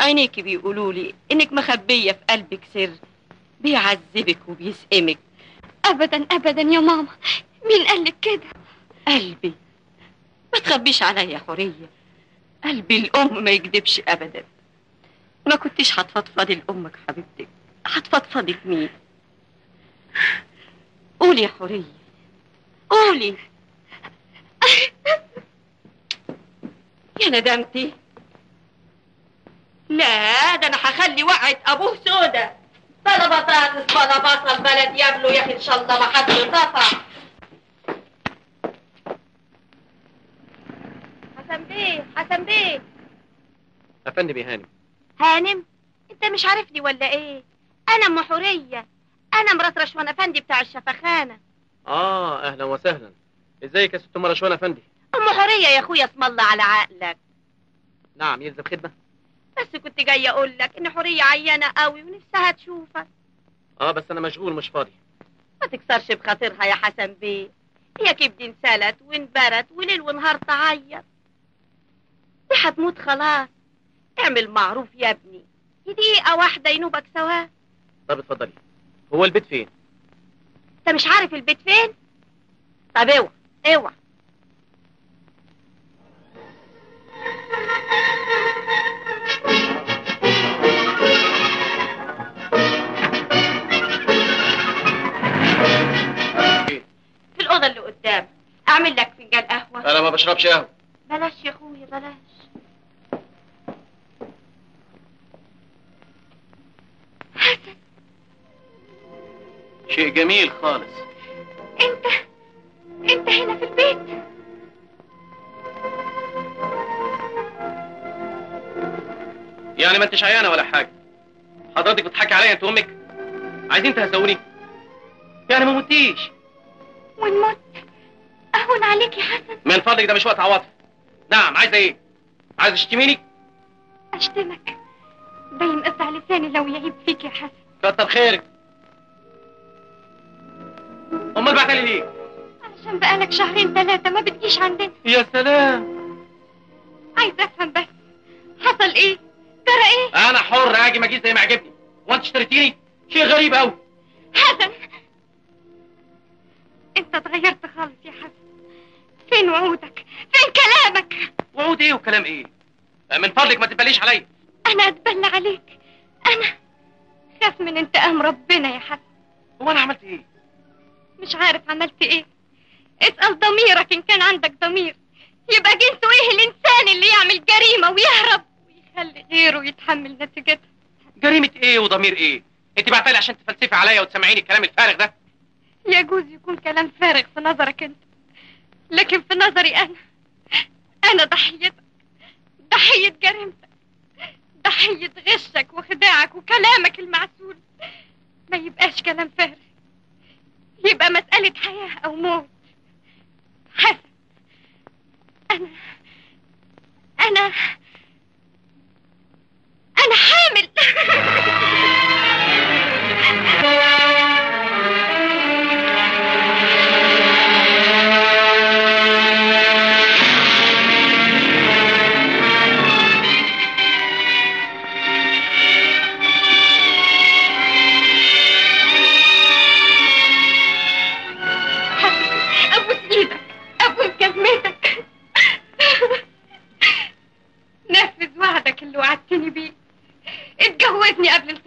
عينيكي بيقولولي انك مخبيه في قلبك سر بيعذبك وبيسئمك. ابدا ابدا يا ماما، مين قالك كده؟ قلبي، ما تخبيش عليا يا حوريه، قلبي الام ما يكذبش ابدا. ما كنتش هتفضفضي لامك حبيبتك، هتفضفضي لمين؟ قولي يا حوريه قولي. يا ندمتي؟ لا، ده انا هخلي وقعه ابوه سودا، بلا بطاطس بلا بصل بلا ديابلو. يا اخي ان شاء الله ما حد يطفع. حسن بيه حسن بيه. يا فندم يا هانم. هانم؟ انت مش عارفني ولا ايه؟ انا ام حوريه، انا مرات رشوان افندي بتاع الشفخانه. اه اهلا وسهلا، ازيك يا ست ام رشوان افندي؟ ام حوريه يا اخويا، اسم الله على عقلك. نعم، يلزم خدمه؟ بس كنت جايه اقول لك ان حوريه عيانه قوي ونفسها تشوفك. اه بس انا مشغول مش فاضي. ما تكسرش بخاطرها يا حسن بيه، هي كبدي انسلت وانبرت وليل ونهار تعيط، دي هتموت خلاص. اعمل معروف يا ابني، دي دقيقه واحده ينوبك سوا. طب اتفضلي، هو البيت فين؟ انت مش عارف البيت فين؟ طب اوعى اوعى. الأوضة اللي قدام، أعمل لك فنجان قهوة. أنا ما بشربش قهوة. بلاش يا أخويا بلاش. حسن، شيء جميل خالص. أنت هنا في البيت؟ يعني ما أنتش عيانة ولا حاجة؟ حضرتك بتضحكي عليا أنت وأمك؟ عايزين تهزوني؟ يعني ما متيش؟ ونموت؟ أهون عليك يا حسن. من فضلك، ده مش وقت عواطف. نعم، عايزة إيه؟ عايزة تشتميني؟ أشتمك؟ ده ينقطع لساني لو يعيب فيك يا حسن. كتر خيرك. أمال بعتلي ليه؟ علشان بقالك شهرين ثلاثة ما بتجيش عندنا. يا سلام. عايزة أفهم بس، حصل إيه؟ ترى إيه؟ أنا حر أجي ما أجيش زي ما عجبني، وأنت اشتريتيني؟ شيء غريب أوي. حسن، انت اتغيرت خالص يا حسن. فين وعودك؟ فين كلامك؟ وعود ايه وكلام ايه؟ من فضلك ما تتبليش عليا. انا اتبلى عليك؟ انا خاف من انتقام ربنا يا حسن. هو انا عملت ايه؟ مش عارف عملت ايه؟ اسأل ضميرك ان كان عندك ضمير. يبقى جنسه ايه الانسان اللي يعمل جريمة ويهرب ويخلي غيره يتحمل نتيجتها؟ جريمة ايه وضمير ايه؟ انت بعتلي عشان تفلسفي عليا وتسمعيني الكلام الفارغ ده؟ يجوز يكون كلام فارغ في نظرك انت، لكن في نظري انا ضحيتك، ضحية جريمتك، ضحية غشك وخداعك وكلامك المعسول. ما يبقاش كلام فارغ، يبقى مسألة حياة او موت. حسن، انا حامل.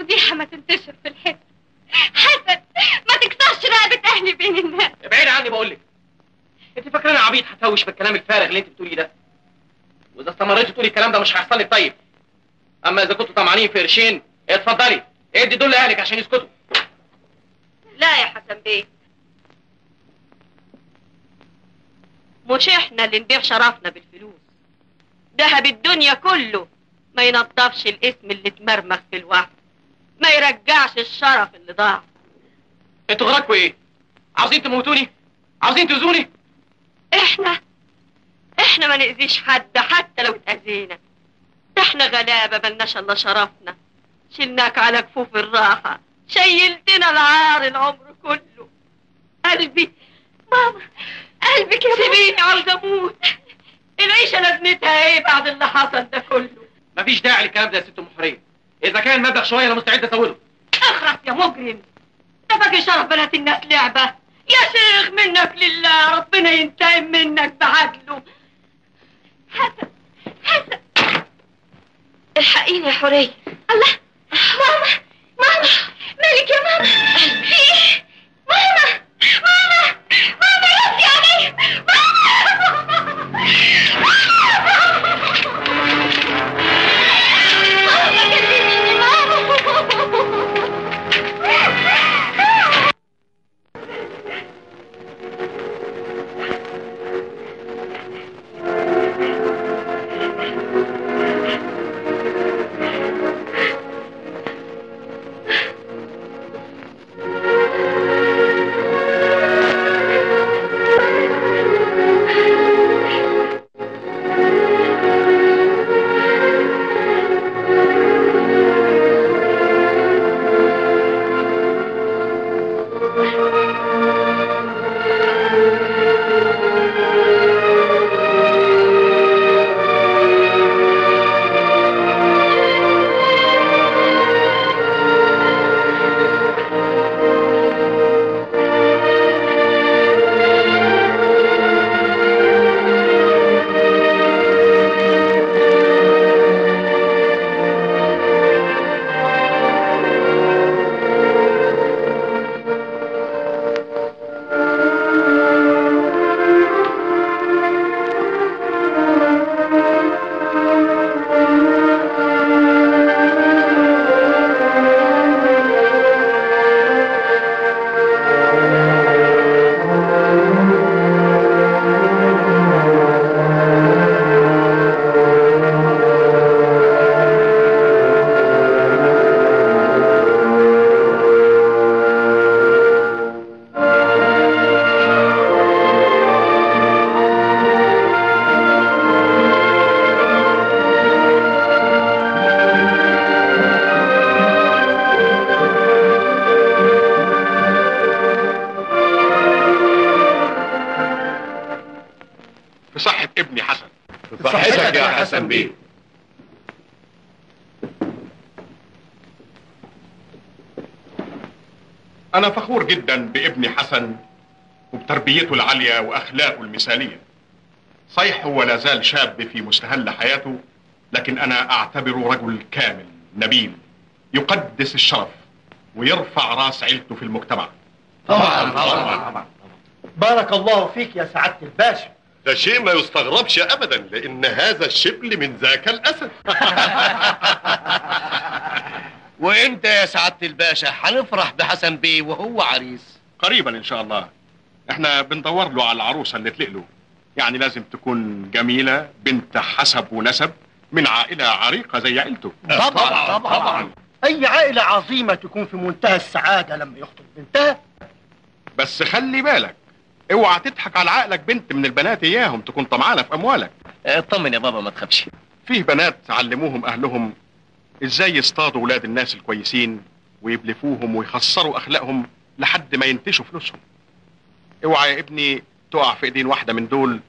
الفضيحة ما تنتشر في الحسن. حسن ما تكسرش رقبة أهلي بين الناس. ابعدي عني بقول لك. أنت فاكراني عبيط هتهوش بالكلام الفارغ اللي أنت بتقوليه ده؟ وإذا استمريتي تقولي الكلام ده مش هيحصل لك طيب. أما إذا كنتوا طمعانين في قرشين اتفضلي ادي دول لأهلك عشان يسكتوا. لا يا حسن بيه، مش احنا اللي نبيع شرفنا بالفلوس. دهب الدنيا كله ما ينضفش الاسم اللي اتمرمخ في الوقت، ما يرجعش الشرف اللي ضاع. انتوا غراكوا ايه؟ عاوزين تموتوني؟ عاوزين تؤذوني؟ احنا ما نأذيش حد حتى لو اتأذينا. ده احنا غلابة ملناش الا شرفنا. شلناك على كفوف الراحة، شيلتنا العار العمر كله. قلبي ماما، قلبي كده سيبيني عاوزة اموت. العيشة لازمتها ايه بعد اللي حصل ده كله؟ مفيش داعي للكلام ده يا ست ام حورية. إذا كان مبلغ شوية أنا مستعد أسوده. اخرس يا مجرم، ده فاكر شرف بنات الناس لعبة؟ يا شيخ منك لله، ربنا ينتقم منك بعدله. حسن، حسن الحقيني يا حورية. الله ماما، ماما مالك يا ماما؟ في إيه؟ ماما ماما ماما ردي عليا ماما. أنا فخور جدا بابني حسن وبتربيته العالية وأخلاقه المثالية. صحيح هو لا زال شاب في مستهل حياته، لكن أنا أعتبره رجل كامل نبيل يقدس الشرف ويرفع رأس عيلته في المجتمع. طبعا طبعا طبعا. بارك الله فيك يا سعادة الباشا. ده شيء ما يستغربش أبدا، لأن هذا الشبل من ذاك الأسد. وإمتى يا سعادة الباشا هنفرح بحسن بيه وهو عريس؟ قريبا إن شاء الله. إحنا بندور له على العروسة اللي تليق له، يعني لازم تكون جميلة بنت حسب ونسب من عائلة عريقة زي عائلته. طبعا طبعا طبعا. أي عائلة عظيمة تكون في منتهى السعادة لما يخطب بنتها. بس خلي بالك اوعى تضحك على عقلك بنت من البنات اياهم تكون طمعانة في أموالك. اطمن يا بابا ما تخافش. فيه بنات علموهم أهلهم ازاي يصطادوا ولاد الناس الكويسين ويبلفوهم ويخسروا اخلاقهم لحد ما ينتشوا فلوسهم. اوعى يا ابني تقع في ايدين واحده من دول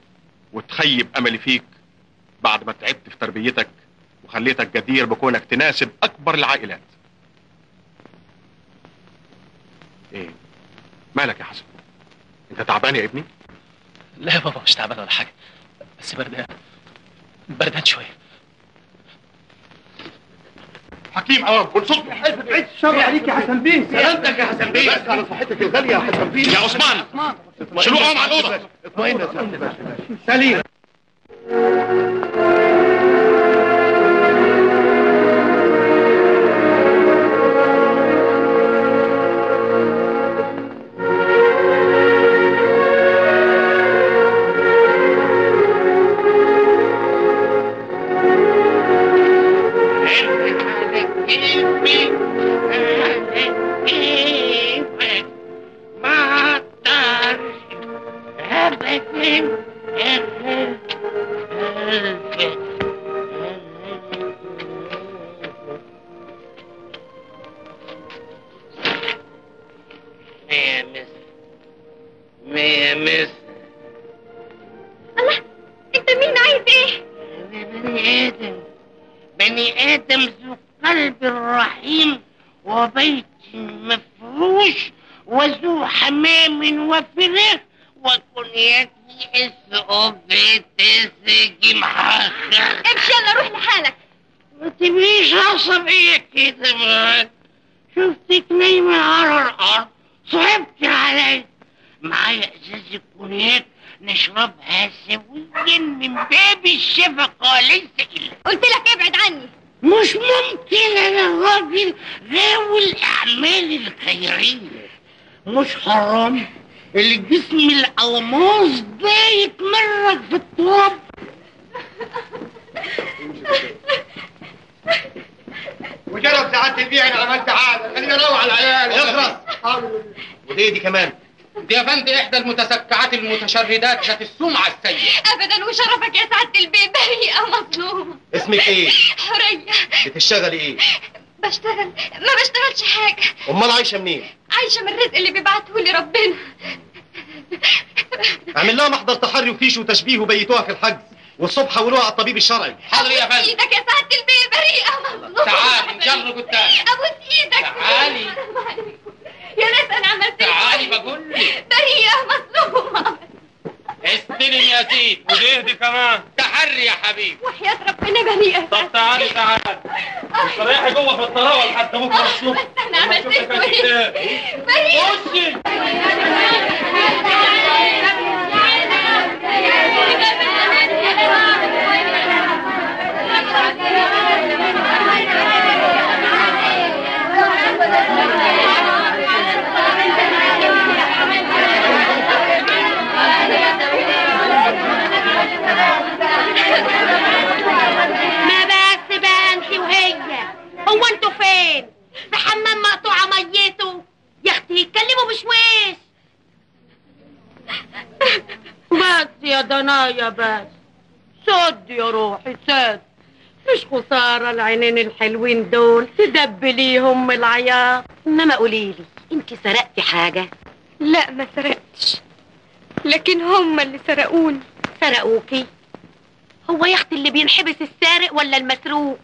وتخيب املي فيك بعد ما تعبت في تربيتك وخليتك جدير بكونك تناسب اكبر العائلات. ايه مالك يا حسن؟ انت تعبان يا ابني؟ لا يا بابا مش تعبان ولا حاجه، بس بردان شويه. حكيم قرب والصبح حلف بعيد الشر عليك يا حسن بيه. سلامتك يا حسن بيه. بس على صحتك الغاليه يا حسن بيه. يا عثمان شيلوه قوم على الاوضه. اطمئن يا سلام. سليم المتشردات ذات السمعة السيئة. أبداً وشرفك يا سعد البيبي بريئة مظلومة. اسمك إيه؟ حورية. بتشتغلي إيه؟ بشتغل، ما بشتغلش حاجة. أمال عايشة منين؟ عايشة من الرزق اللي بيبعته لي ربنا. أعمل لها محضر تحري وفيش وتشبيه وبيتوها في الحجز، والصبح حولوها على الطبيب الشرعي. حاضر يا فندم. إيدك يا سعد البيبي بريئة مظلومة. تعالي نجرب قدام. أبوس إيدك. تعالي. يا ناس أنا عملت إيه؟ تعالي بقول لك. بريئة مظلومة. استلم يا زيد وليهدي كمان. تحري يا حبيبي وحياة ربنا بريئة. طب تعالي تعالي استريحي جوه في الطراوه لحد بكره الصبح. بس انا عملت ايه بريئة؟ بصي ما بس بقى انتي وهي هو انتوا فين؟ في حمام مقطوعه ميته يا اختي اتكلموا بشويش. بس يا دنايا بس سد يا روحي سد. مش خساره العينين الحلوين دول تدبليهم العياط. انما قوليلي انتي سرقتي حاجه؟ لا ما سرقتش، لكن هم اللي سرقوني. سرقوكي؟ هو يا اختي اللي بينحبس السارق ولا المسروق؟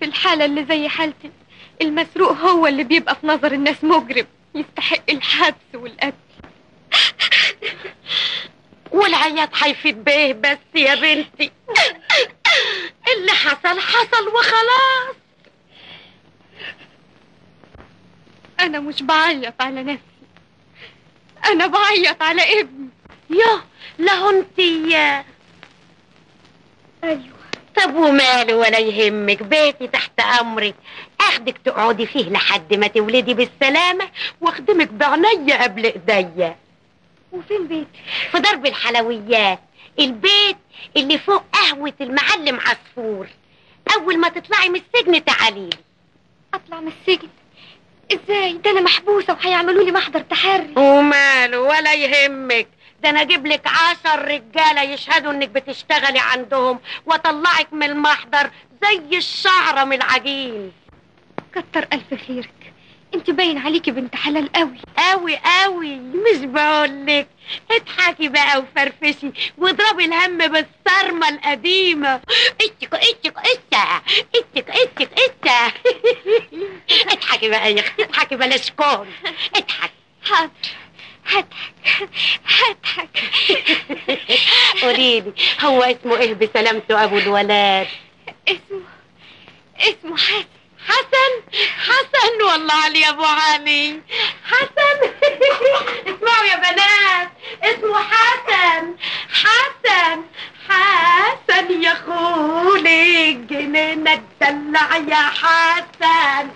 في الحالة اللي زي حالتي المسروق هو اللي بيبقى في نظر الناس مجرم يستحق الحبس والقتل. والعياط هيفيد بيه بس يا بنتي. اللي حصل حصل وخلاص. أنا مش بعيط على نفسي، أنا بعيط على ابني. ياه له انتي. ايوه طب وماله ولا يهمك، بيتي تحت امرك. اخدك تقعدي فيه لحد ما تولدي بالسلامه واخدمك بعناية قبل ايديا. وفين بيتي؟ في درب الحلويات، البيت اللي فوق قهوه المعلم عصفور. اول ما تطلعي من السجن تعاليلي. اطلع من السجن ازاي؟ ده انا محبوسه وهيعملوا لي محضر تحري. وماله ولا يهمك، ده انا اجيب لك 10 رجاله يشهدوا انك بتشتغلي عندهم واطلعك من المحضر زي الشعره من العجين. كتر الف خيرك، انت باين عليكي بنت حلال قوي قوي قوي. مش بقولك اضحكي بقى وفرفشي واضربي الهم بالصرمه القديمه. اتشك اتشك اتشك اتشك اتشك. اضحكي بقى يا اختي اضحكي بلاش كون. اضحكي. حاضر هضحك هضحك. قوليلي هو اسمه ايه بسلامته ابو الولاد؟ اسمه حسن. حسن حسن، والله علي يا ابو علي حسن. اسمعوا يا بنات، اسمه حسن. حسن حسن يا خولي الجنينة تدلع يا حسن.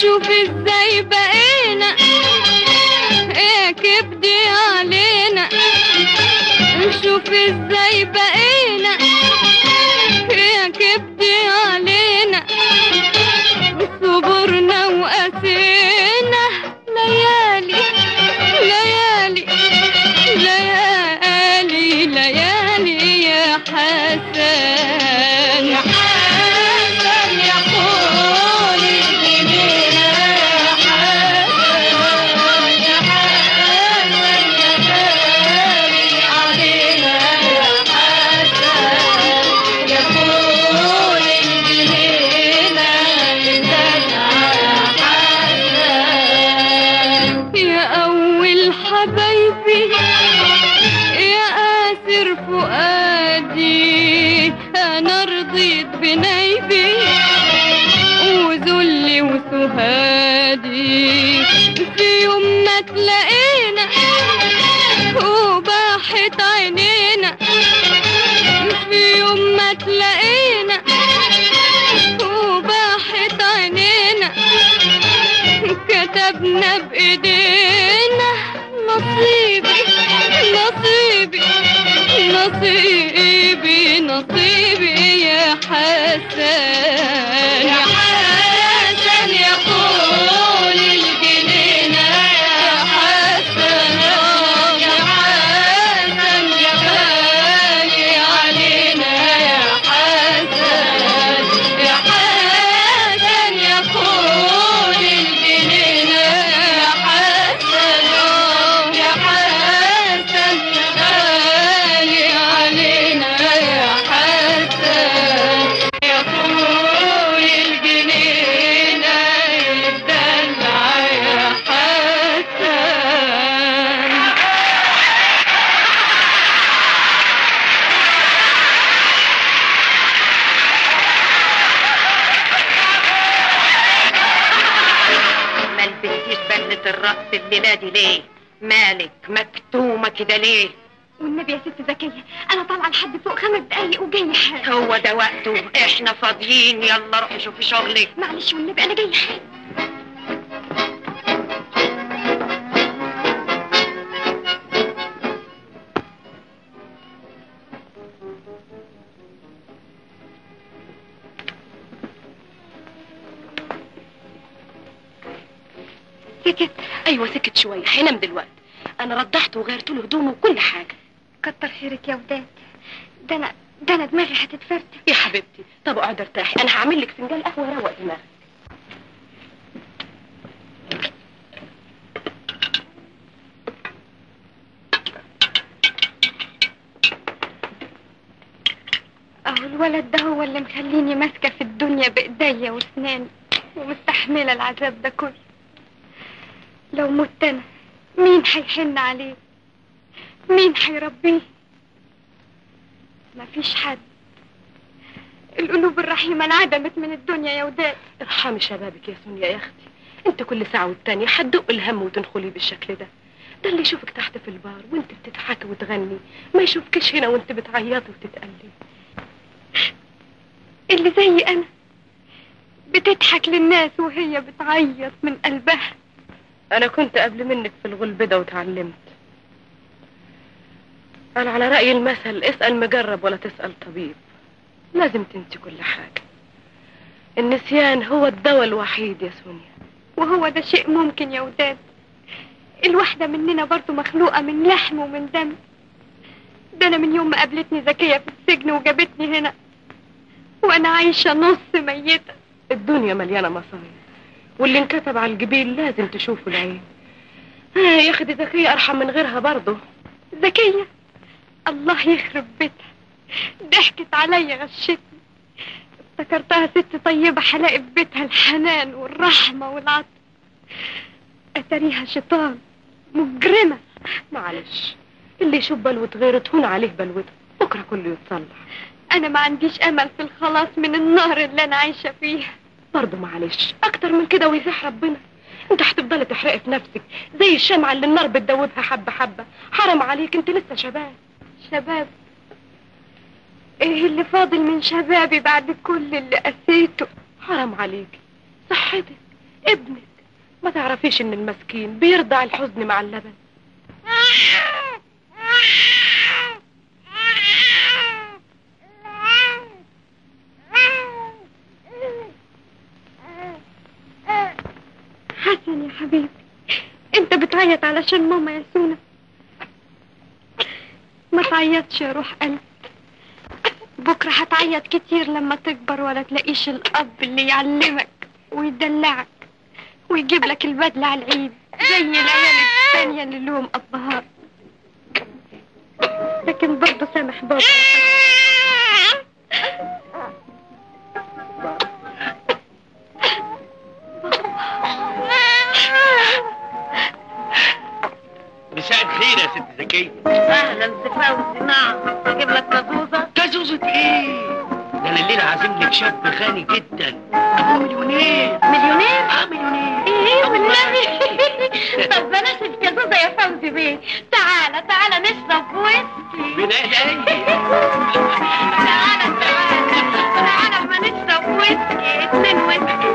شوف ازاي بقينا، ايه كبدي علينا. شوف ازاي بقينا، ايه كبدي علينا. صبرنا وقسينا ليالي ليالي ليالي ليالي يا حسن. كتبنا بإيدينا نصيبي نصيبي نصيبي نصيبي يا حسن. يا حسن يا قول الجنينة يا حسن، يا حسن يا غالي علينا يا حسن. يا حسن يا قول الرقص الليلة دي ليه؟ مالك مكتومة كده ليه؟ والنبي يا ست زكية أنا طالعة لحد فوق 5 دقايق وجاية حاجة. هو ده وقته، إحنا فاضيين، يلا روحي شوفي شغلك. معلش والنبي أنا جاية حاجة. سكت؟ ايوه سكت شويه، هينام دلوقتي. انا رضعته وغيرت له هدومه وكل حاجه. كتر خيرك يا وداد، ده انا دماغي هتتفرتك. يا حبيبتي طب اقعد ارتاحي، انا هعمل لك فنجان قهوه اروق دماغك. اهو الولد ده هو اللي مخليني ماسكه في الدنيا بايديا واسناني ومستحمله العذاب ده كله. لو مت انا مين هيحن عليه؟ مين هيربيه؟ مفيش حد. القلوب الرحيمه انعدمت من الدنيا يا وداد. ارحمي شبابك يا سونيا يا اختي، انت كل ساعه والتانيه هتدق الهم وتنخلي بالشكل ده. ده اللي يشوفك تحت في البار وانت بتضحكي وتغني، ما يشوفكش هنا وانت بتعيطي وتتقلبي. اللي زي انا بتضحك للناس وهي بتعيط من قلبها. انا كنت قبل منك في الغلب ده وتعلمت. انا على راي المثل، اسال مجرب ولا تسال طبيب. لازم تنسي كل حاجه، النسيان هو الدواء الوحيد يا سونيا. وهو ده شيء ممكن يا وداد. الواحده مننا برضو مخلوقه من لحم ومن دم. ده انا من يوم ما قابلتني ذكيه في السجن وجابتني هنا وانا عايشه نص ميته. الدنيا مليانه مصايب، واللي انكتب على الجبين لازم تشوفه العين. يا اخي ذكيه ارحم من غيرها برضه. ذكيه الله يخرب بيتها، ضحكت عليا غشتني. افتكرتها ست طيبه حلاقي في بيتها الحنان والرحمه والعطف، اتاريها شيطان مجرمه. معلش، اللي يشوف بلوه غيره تهون عليه بلوته، بكره كله يتصلح. انا ما عنديش امل في الخلاص من النهر اللي انا عايشه فيه. برضه معلش، اكتر من كده ويزاح ربنا. انت هتفضلي تحرقي في نفسك زي الشمعه اللي النار بتدوبها حبه حبه. حرام عليك، انت لسه شباب. شباب ايه اللي فاضل من شبابي بعد كل اللي قسيته؟ حرام عليك، صحتك، ابنك. ما تعرفيش ان المسكين بيرضع الحزن مع اللبن. حسن يا حبيبي، انت بتعيط علشان ماما يا سونا. ما تعيطش يا روح قلبي، بكره هتعيط كتير لما تكبر ولا تلاقيش الاب اللي يعلمك ويدلعك ويجيب لك البدله على العيد زي العيال الثانيه اللي لهم ابهات. لكن برضه سامح بابا. مساء الخير يا ست زكية. اهلا سي فوزي. نعم اجيب لك كازوزه. كازوزه ايه؟ ده انا الليله عازم لك شاب غني جدا، ابوه مليونير. مليونير؟ اه مليونير. ايه والنبي. طب بلاش الكازوزه يا فوزي بيه، تعالى تعالى نشرب ويسكي. من ايه؟ تعالى تعالى اما نشرب ويسكي، 2 ويسكي.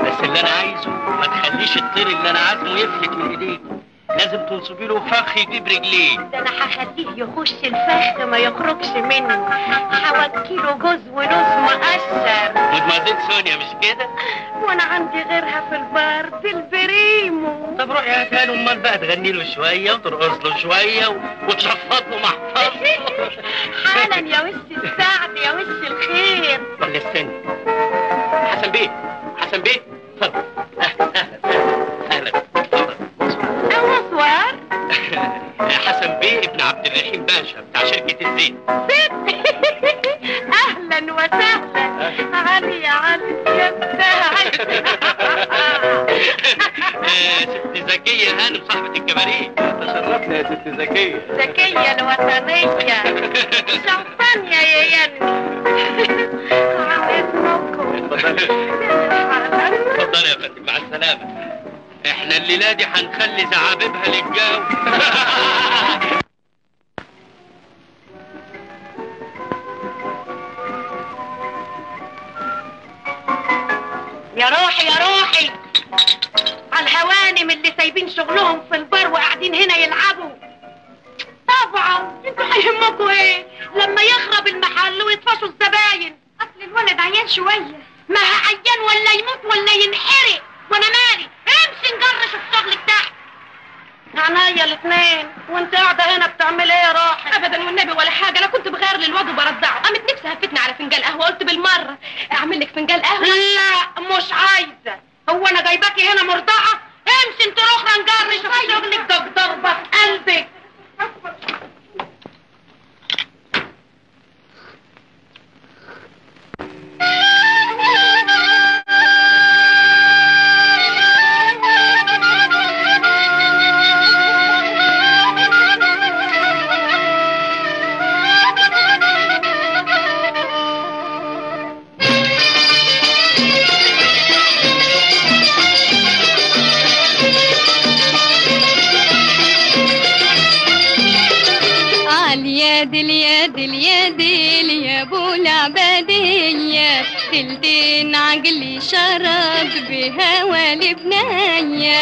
بس اللي انا عايزه ما تخليش الطير اللي انا عازمه يفلت من ايديك. لازم تنصبي له فخ يجيب رجليه. ده انا هخليه يخش الفخ ما يخرجش منه، هودي له جوز ولوز مقشر. مدموزيل سونيا مش كده؟ وانا عندي غيرها في البار، دي البريمو. طب روحي هاتها له، امال بقى تغني له شويه وترقص له شويه وتشفط له محفظته. حالا يا وش السعد يا وش الخير. ولا استني، حسن بيه. حسن بيه اتفضل. اهلا. حسن بيه ابن عبد الرحيم باشا بتاع شركة الزيت. زيت؟ أهلا وسهلا. علي يا علي يا سعد. ست زكية هانم صاحبة الكباريه. تشرفنا يا ست زكية. زكية الوطنية. شخصان يا ياني. عايزكم. اتفضلي. اتفضلي يا فندم، مع السلامة. احنا الليله دي هنخلي زعابيبها للجو. يا روحي يا روحي على الهوانم اللي سايبين شغلهم في البار وقاعدين هنا يلعبوا. طبعا انتوا هيهمكوا ايه لما يخرب المحل ويطفشوا الزباين؟ اصل الولد عيان شويه، ما هعيان ولا يموت ولا ينحرق وانا مالي. امشي تنجرش في شغلك تحت. عينيا الاثنين، وانت قاعده هنا بتعمل ايه يا راحت؟ ابدا والنبي ولا حاجه، انا كنت بغير للواد وبرضعه، قامت نفسي هفتني على فنجان قهوه، قلت بالمره اعمل لك فنجان قهوه. لا مش عايزه، هو انا جايباكي هنا مرضعه؟ امشي انت اخرى نجرش في شغلك، ده ضربه في قلبك. دلدين عقلي شرب بهوى لبنانية،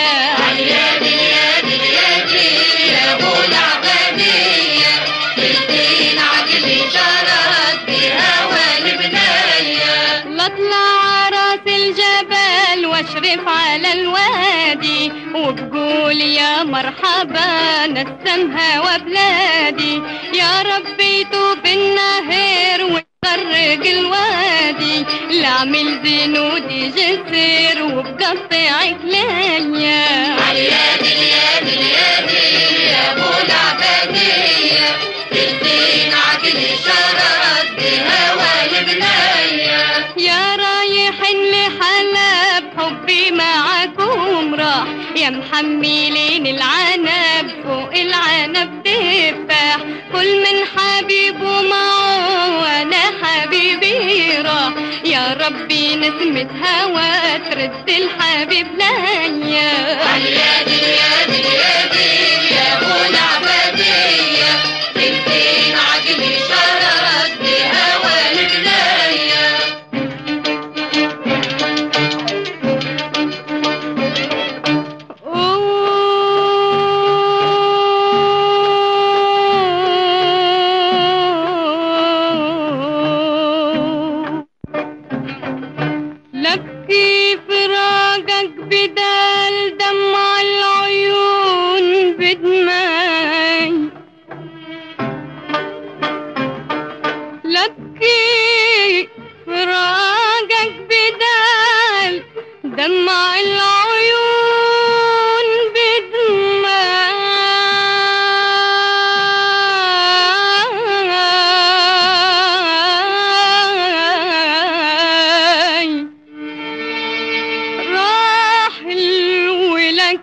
يا دل يا دل يا دل يا أبو العبادية، دلدين عقلي شرب بهوى لبنانية، بطلع راس الجبل واشرف على الوادي، وبقول يا مرحبا نسمها وبلادي، يا ربي توب النهر طرق الوادي، لعمل زنودي جسر وبقطع عكلانية، يا دل يا دل يا دل يا أبو العبادية، دلدين عقلي شرط بهوى لبنانية، يا رايحين لحلب حبي معاكم راح، يا محملين العنب فوق العنب تفاح، كل من حبيبه معه وانا حبيبي راح، يا ربي نسمة هوا ترد الحبيب ليا، يا دل يا دل يا دل يا أبو العبادية، دلدين عقلي شرط بهوا لبنانيا، بدل دمع العيون بدمعي، لكي فراقك بدل دمع العيون بدمعي، راح الولك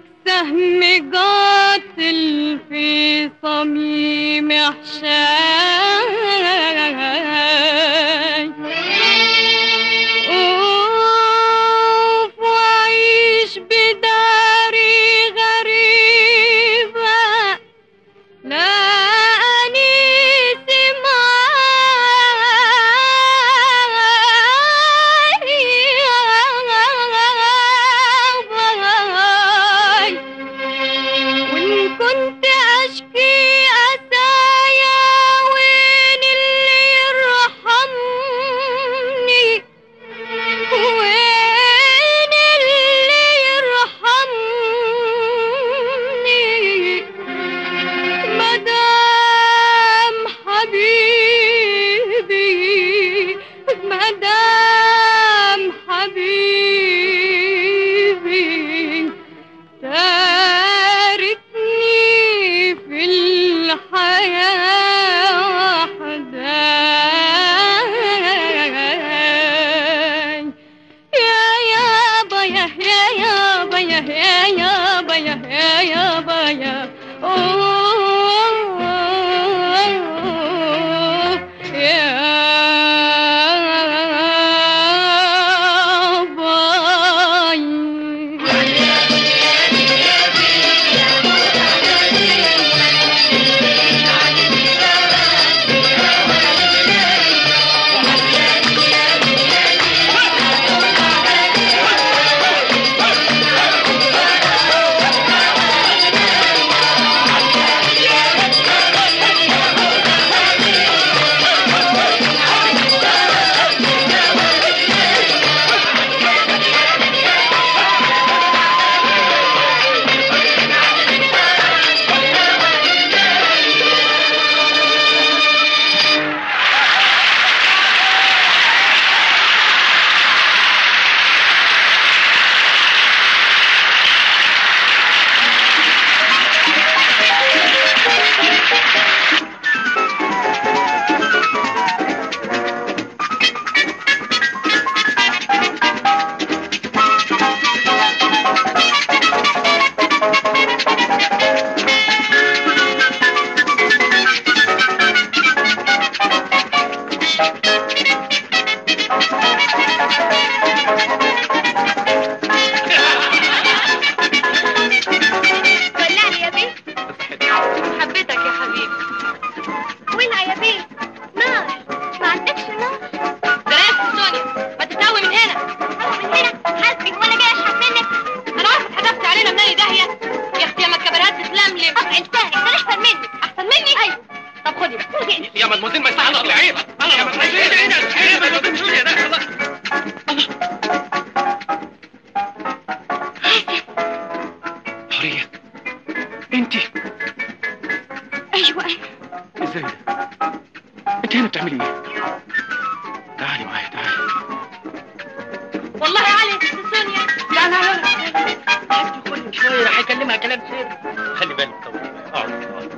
كل شويه راح يكلمها كلام سر. خلي بالك طول.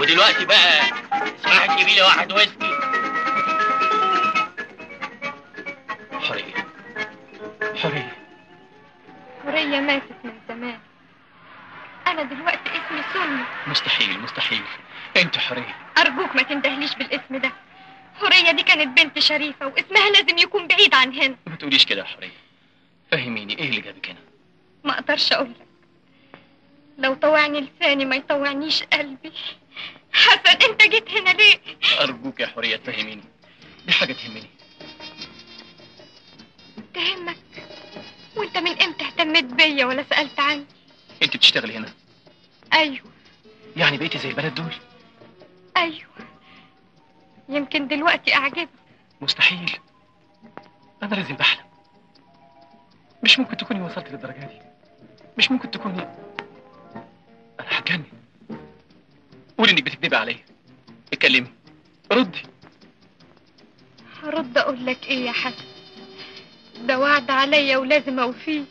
ودلوقتي بقى اسمعي تجيبي لي واحد ويسكي. حرية. حرية. حرية ماتت من زمان. أنا دلوقتي اسمي سونيا. مستحيل مستحيل. أنت حرية. أرجوك ما تندهليش بالاسم ده. حورية دي كانت بنت شريفة واسمها لازم يكون بعيد عن هنا. ما تقوليش كده يا حورية. فهميني ايه اللي جابك هنا؟ ما اقدرش اقول لك. لو طوعني لساني ما يطوعنيش قلبي. حسن انت جيت هنا ليه؟ ارجوك يا حورية تفهميني. دي حاجة تهمني. تهمك؟ وانت من امتى اهتميت بيا ولا سألت عني؟ انت بتشتغلي هنا؟ ايوه. يعني بقيتي زي البنات دول؟ ايوه. يمكن دلوقتي أعجبك. مستحيل. أنا لازم بحلم. مش ممكن تكوني وصلت للدرجة دي. مش ممكن تكوني. أنا هتجنن. قولي إنك بتكدبي عليا. اتكلمي. ردي. هرد أقول لك إيه يا حسن؟ ده وعد عليا ولازم أوفيه.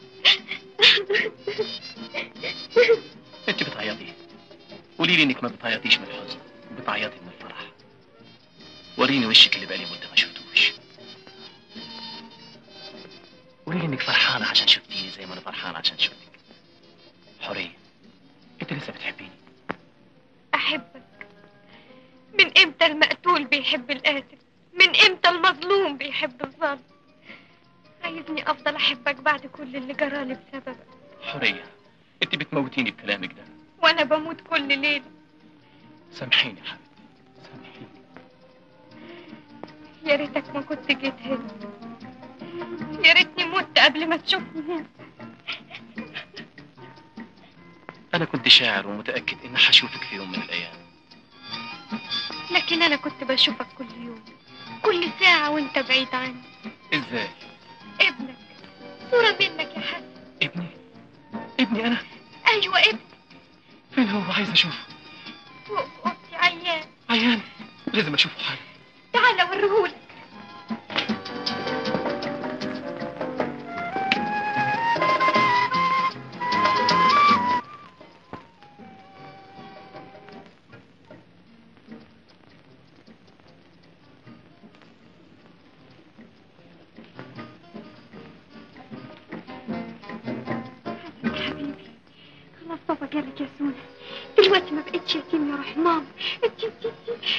أنت بتعيطي. قولي لي إنك ما بتعيطيش من الحزن، بتعيطي من الفرح. وريني وشك اللي بقالي مده ما شفتوش. قولي لي انك فرحانه عشان شفتيني زي ما انا فرحانه عشان شفتك. حوريه انت لسه بتحبيني؟ احبك. من امتى المقتول بيحب القاتل؟ من امتى المظلوم بيحب الظالم؟ عايزني افضل احبك بعد كل اللي جرالي بسببك؟ حوريه انت بتموتيني بكلامك ده. وانا بموت كل ليله. سامحيني يا حبيبي. يا ريتك ما كنت جيت هنا. يا ريتني مت قبل ما تشوفني هنا. أنا كنت شاعر ومتأكد إن هشوفك في يوم من الأيام. لكن أنا كنت بشوفك كل يوم، كل ساعة وأنت بعيد عني. إزاي؟ ابنك، صورة منك يا حسن. ابني؟ ابني أنا؟ أيوه ابني. فين هو؟ عايز أشوفه. فوق في أوضتي عيان. عيان؟ لازم أشوفه حالا. تعال اوريهولك. حسن حبيبي خلاص بابا جالك يا سونا. دلوقتي ما بقتش يتيم يا رحمام.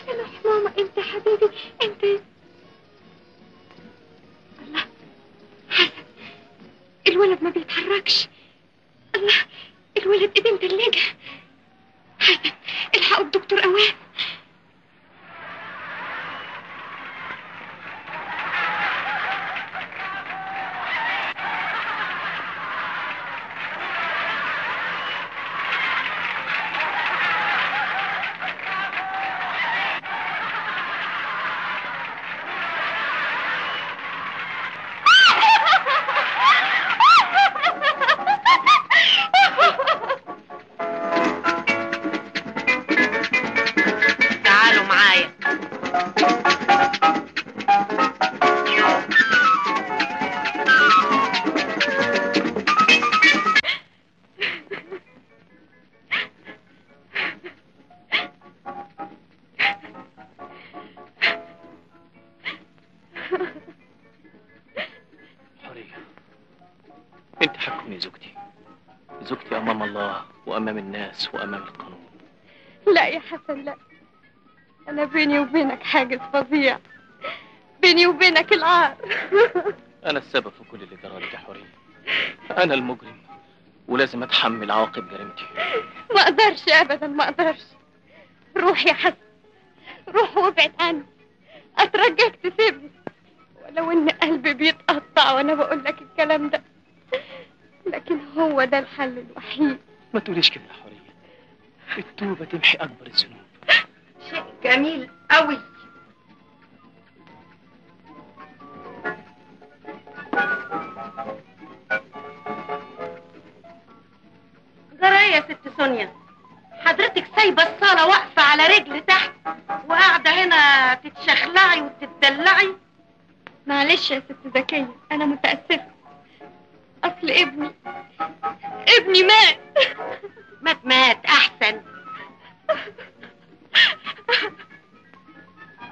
انا حمامة انت حبيبي انت. الله حسن الولد ما بيتحركش. الله الولد ايديه متلجة. حسن الحقوا الدكتور اوام. أمام الناس وأمام القانون. لا يا حسن لا. أنا بيني وبينك حاجز فظيع. بيني وبينك العار. أنا السبب في كل اللي جرالي يا حورية. أنا المجرم ولازم أتحمل عواقب جريمتي. ما أقدرش أبدا ما أقدرش. روح يا حسن روح وابعد عني. أترجاك تسيبني ولو إن قلبي بيتقطع وأنا بقول لك الكلام ده. لكن هو ده الحل الوحيد. ما تقوليش كده يا حورية. التوبة تمحي أكبر الذنوب. شيء جميل قوي. جرايه يا ست سونيا. حضرتك سايبة الصالة واقفة على رجل تحت وقاعدة هنا تتشخلعي وتتدلعي. معلش يا ست ذكية أنا متأسفة. أعرف لابني. ابني مات. مات أحسن.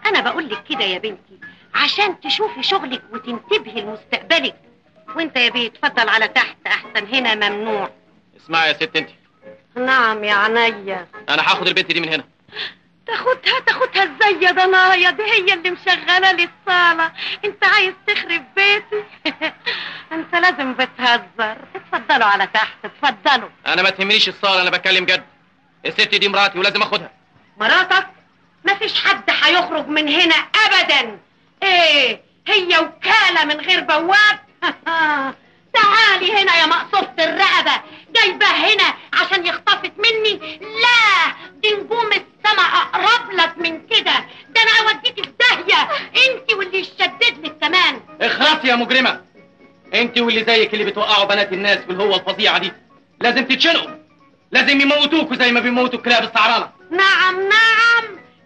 أنا بقولك كده يا بنتي عشان تشوفي شغلك وتنتبهي لمستقبلك. وأنت يا بيه اتفضل على تحت أحسن، هنا ممنوع. اسمعي يا ست أنت. نعم يا عينيا. أنا هاخد البنت دي من هنا. تاخدها ازاي يا ضنايا؟ دي هي اللي مشغله لي الصاله، انت عايز تخرب بيتي؟ انت لازم بتهزر. اتفضلوا على تحت، اتفضلوا. انا ما تهمنيش الصاله، انا بتكلم جد. الست دي مراتي ولازم اخدها. مراتك؟ مفيش حد هيخرج من هنا ابدا. ايه هي وكاله من غير بواب؟ تعالي هنا يا مقصوصة الرقبة، جايبة هنا عشان يخطفت مني؟ لا، دي نجوم السما أقرب لك من كده، ده أنا هوديكي في داهية، أنت واللي يشدد لك كمان. اخرسي يا مجرمة، أنت واللي زيك اللي بتوقعوا بنات الناس بالهوة الفظيعة دي، لازم تتشنقوا، لازم يموتوكوا زي ما بيموتوا الكلاب السعرانة. نعم،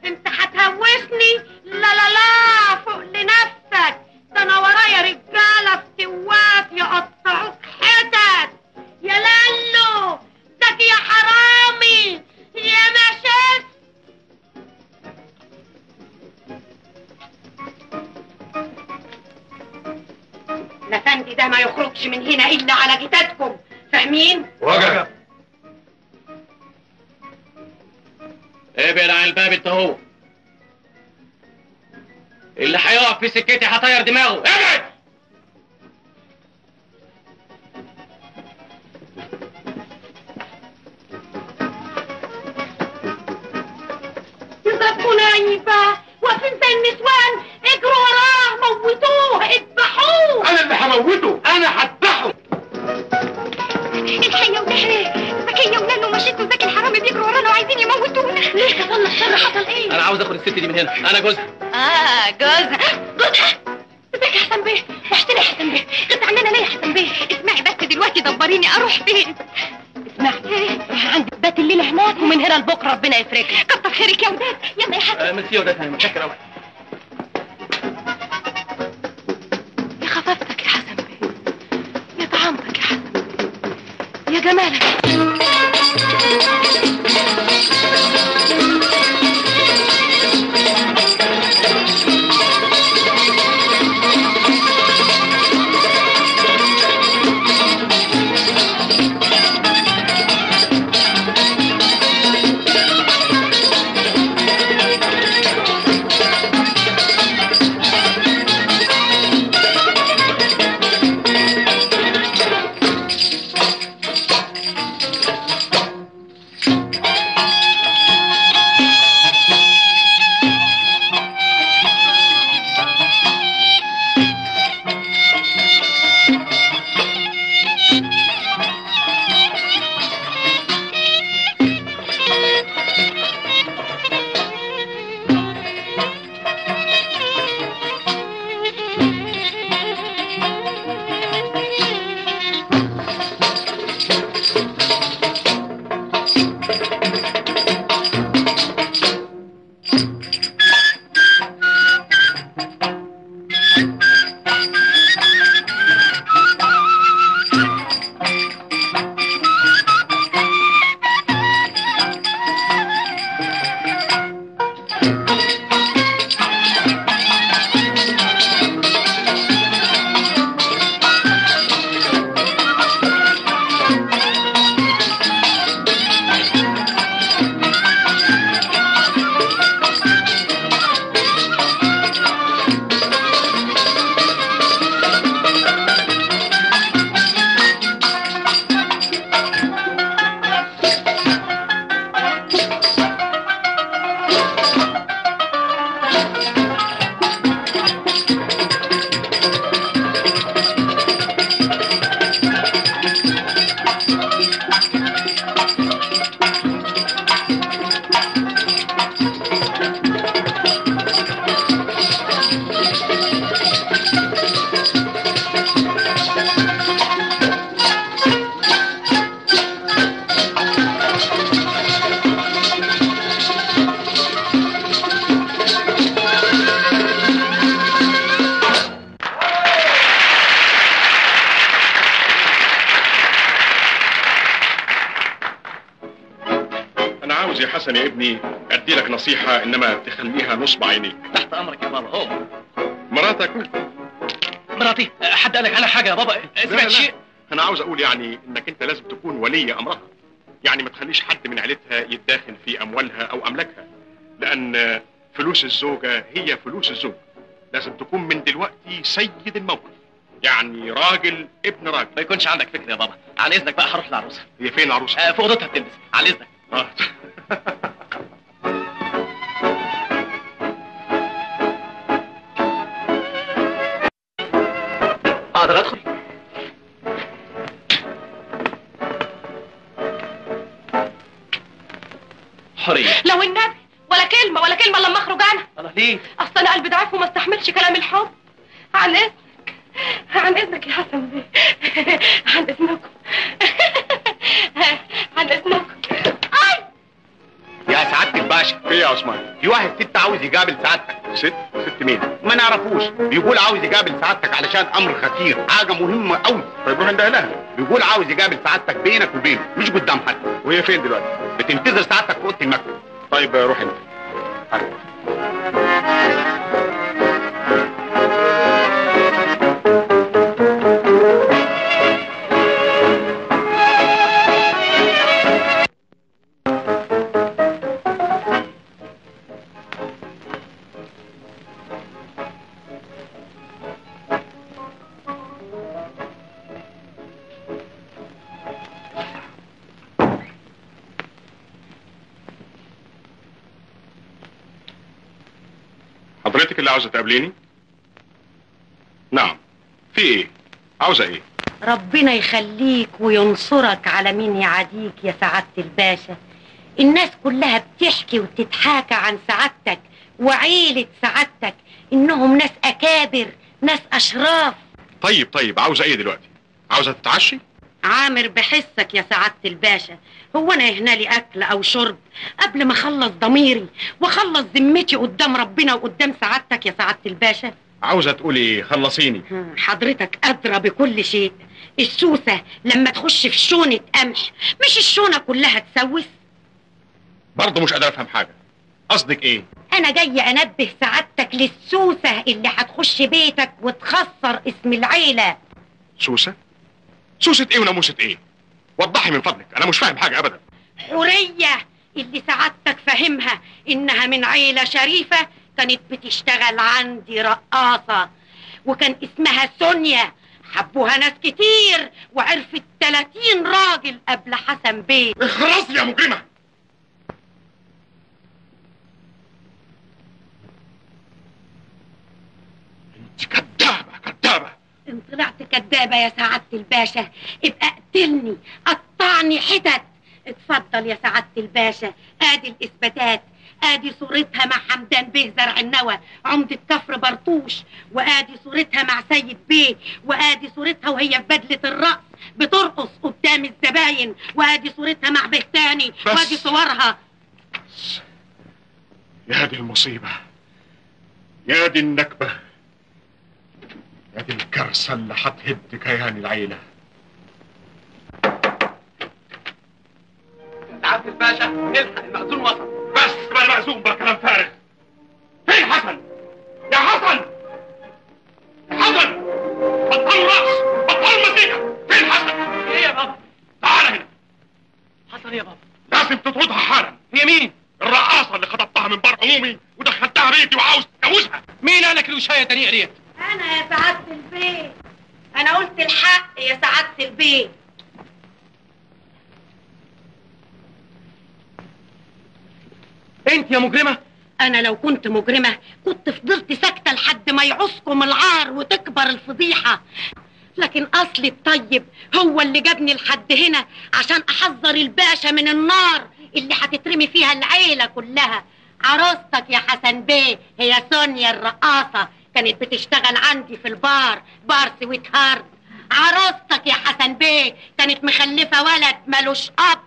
أنت هتهوشني؟ لا، فوق لنفسك. ده انا ورايا رجاله استوات يقطعوك حتت. يا لالو ذكي يا حرامي يا ما شفت. الافندي ده ما يخرجش من هنا الا على جتاتكم، فاهمين؟ وجب. ابعد عن الباب انت، هو اللي هيقف في سكتي هطير دماغه. ابعد. يضربوا نايبه، واقفين زي النسوان. اجروا وراه، موتوه، اذبحوه. انا اللي هموته، انا هذبحه. الحيه ونحريه زكيه ولانه مشيتوا زكي الحرامي بيجروا ورانا وعايزين يموتونا. ليه حصل لك شر؟ حصل ايه؟ انا عاوز اخد الست دي من هنا، انا جوزها. جوزها؟ ازيك يا حسن بيه؟ وحشتني يا حسن بيه، غبت عننا ليه يا حسن بيه؟ اسمعي بس دلوقتي، دبريني اروح فين؟ اسمعي، روح عند بات الليله هناك ومن هنا لبكره ربنا يفرجها. كتر خيرك يا وداد، يلا يا حسن. ميرسي يا وداد هانم، متشكر قوي. يا خفافتك يا حسن بيه، يا طعامتك يا حسن بيه، يا جمالك. عاوز يا حسن يا ابني ادي لك نصيحه، انما تخليها نصب عينيك. تحت امرك يا مرحوم. مراتك؟ مراتي؟ حد قال لك على حاجه يا بابا؟ سمعت شيء؟ انا عاوز اقول يعني انك انت لازم تكون ولي امرها، يعني ما تخليش حد من عيلتها يتداخل في اموالها او املاكها، لان فلوس الزوجه هي فلوس الزوج. لازم تكون من دلوقتي سيد الموقف، يعني راجل ابن راجل. ما يكونش عندك فكره يا بابا. عن اذنك بقى هروح للعروسه. هي فين العروسه؟ فوق اوضتها بتلبس. عن اذنك. اقدر ادخل؟ حريه، لو النبي ولا كلمه ولا كلمه لما اخرج انا. الله، ليه؟ اصل انا قلبي ضعيف وما استحملش كلام الحب. عن اذنك، عن اذنك يا حسن بيه. عن اذنكم. عن اذنكم. اي يا سعاده الباشا. ايه يا عثمان؟ في واحد ست عاوز يقابل سعادتك. ست؟ ست مين؟ ما نعرفوش. بيقول عاوز يقابل سعادتك علشان امر خطير، حاجه مهمه قوي. طيب روح عند اهلها. بيقول عاوز يقابل سعادتك بينك وبينه، مش قدام حد. وهي فين دلوقتي؟ بتنتظر سعادتك في اوضه المكتب. طيب روح انت. حضرتك اللي عاوزه تقابليني؟ نعم، في ايه؟ عاوزه ايه؟ ربنا يخليك وينصرك على مين يعاديك يا سعاده الباشا. الناس كلها بتحكي وتتحاكى عن سعادتك وعيله سعادتك، انهم ناس اكابر، ناس اشراف. طيب عاوزه ايه دلوقتي؟ عاوزه تتعشي؟ عامر بحسك يا سعاده الباشا، هو انا يهنالي اكل او شرب قبل ما اخلص ضميري واخلص ذمتي قدام ربنا وقدام سعادتك يا سعاده الباشا؟ عاوزه تقولي خلصيني. حضرتك ادرى بكل شيء. السوسه لما تخش في شونه قمح مش الشونه كلها تسوس؟ برضه مش قادر افهم حاجه. قصدك ايه؟ انا جاي انبه سعادتك للسوسه اللي هتخش بيتك وتخسر اسم العيله. سوسه؟ سوسة ايه وناموسة ايه؟ وضحي من فضلك، انا مش فاهم حاجة ابدا. حورية اللي سعادتك فاهمها انها من عيلة شريفة، كانت بتشتغل عندي رقاصة وكان اسمها سونيا، حبوها ناس كتير وعرفت 30 راجل قبل حسن بيه. اخرسي يا مجرمة. انت كدابة. إن طلعت كدابة يا سعادة الباشا ابقى اقتلني، قطعني حتت. اتفضل يا سعادة الباشا، ادي الإثباتات، ادي صورتها مع حمدان بيه زرع النوى عمدة كفر برطوش، وادي صورتها مع سيد بيه، وادي صورتها وهي في بدلة الرقص بترقص قدام الزباين، وادي صورتها مع بهتاني، وادي صورها. بس يا دي المصيبة، يا دي النكبة، ادي الكارثه اللي هتهد كيان العيله. انت عبد الباشا الحق، المأذون وصل. بس بقى المأذون بقى كلام فارغ. فين حسن؟ يا حسن! يا حسن! بطلوا رقص، بطلوا مزيكا. فين حسن؟ ايه يا بابا؟ تعالى هنا. حسن يا بابا؟ لازم تطردها حالا. هي مين؟ الرقاصه اللي خطبتها من بار عمومي ودخلتها بيتي وعاوز تتجوزها. مين قالك الوشايه تانيه ديت؟ أنا يا سعادة البيت، أنا قلت الحق يا سعادة البيت. أنت يا مجرمة؟ أنا لو كنت مجرمة كنت فضلت ساكتة لحد ما يعوزكم العار وتكبر الفضيحة، لكن أصلي الطيب هو اللي جابني لحد هنا عشان أحذر الباشا من النار اللي هتترمي فيها العيلة كلها. عروستك يا حسن بيه هي سونيا الرقاصة، كانت بتشتغل عندي في البار، بار سويت هارد. عروستك يا حسن بيه كانت مخلفه ولد مالوش اب.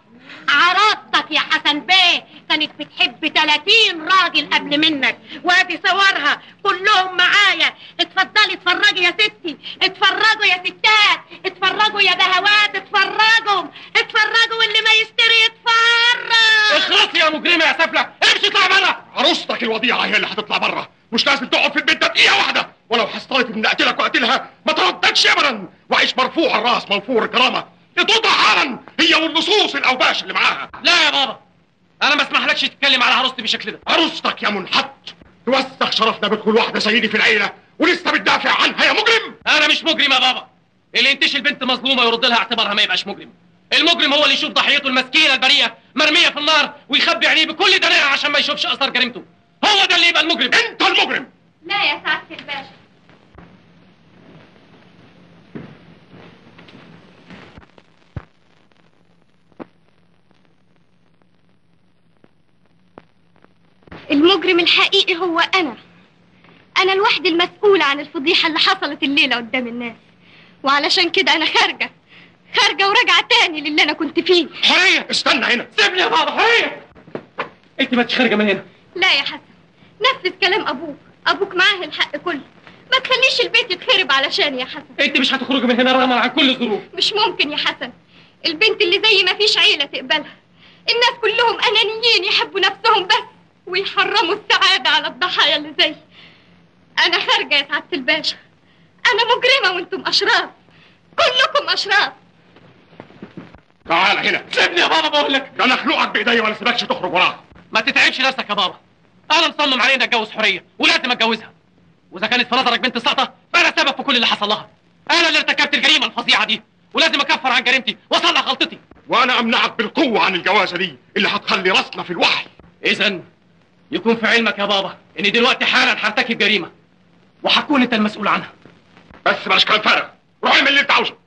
عروستك يا حسن بيه كانت بتحب 30 راجل قبل منك، وادي صورها كلهم معايا. اتفضلي اتفرجوا يا ستي، اتفرجوا يا ستات، اتفرجوا يا بهوات، اتفرجوا، اتفرجوا، واللي ما يشتري يتفرج. اخلصي يا مجرمه يا سفله، امشي اطلع بره. عروستك الوضيعه هي اللي هتطلع بره، مش لازم تقعد في البيت ده دقيقه واحده. ولو حصلت اني اقتلك واقتلها ما ترددش ابدا، وعيش مرفوع الراس منفور الكرامه، اطلع حالا هي واللصوص الاوباش اللي معاها. لا يا بابا، انا ما اسمحلكش تتكلم على عروستي بالشكل ده. عروستك يا منحط توسخ شرفنا بدخول واحده سيدي في العيله، ولسه بتدافع عنها يا مجرم. انا مش مجرم يا بابا، اللي ينتشل البنت مظلومه ويرد لها اعتبارها ما يبقاش مجرم. المجرم هو اللي يشوف ضحيته المسكينه البريه مرميه في النار ويخبي عينيه بكل دناءه عشان ما يشوفش اثر جريمته، هو ده اللي يبقى المجرم. انت المجرم. لا يا سعاده الباشا. المجرم الحقيقي هو أنا الوحيد المسؤولة عن الفضيحة اللي حصلت الليلة قدام الناس، وعلشان كده أنا خارجة وراجعة تاني للي أنا كنت فيه. حرية استنى هنا، سيبني يا بابا. حرية أنت ما انتش خارجة من هنا. لا يا حسن، نفذ كلام أبوك معاه الحق كله، ما تخليش البيت يتخرب علشان يا حسن. أنت مش هتخرجي من هنا رغما عن كل الظروف. مش ممكن يا حسن، البنت اللي زي ما فيش عيلة تقبلها، الناس كلهم أنانيين يحبوا نفسهم بس ويحرموا السعادة على الضحايا اللي زي أنا. خارجة يا سعادة الباشا، أنا مجرمة وأنتم أشرار، كلكم أشرار. تعال هنا. سيبني يا بابا بقول لك. ده أنا أخلقك بإيديا ولا سيبكش تخرج وراها. ما تتعبش نفسك يا بابا، أنا مصمم علي إني أتجوز حورية ولازم أتجوزها، وإذا كانت في نظرك بنت ساقطة فأنا سبب في كل اللي حصل لها، أنا اللي ارتكبت الجريمة الفظيعة دي ولازم أكفر عن جريمتي وأصلح غلطتي. وأنا أمنعك بالقوة عن الجوازة دي اللي هتخلي راسنا في الوحل. إذا يكون في علمك يا بابا اني دلوقتي حالا هرتكب جريمه وهكون انت المسؤول عنها. بس بلاش كلام فارغ، روح اعمل اللي انت عاوزه.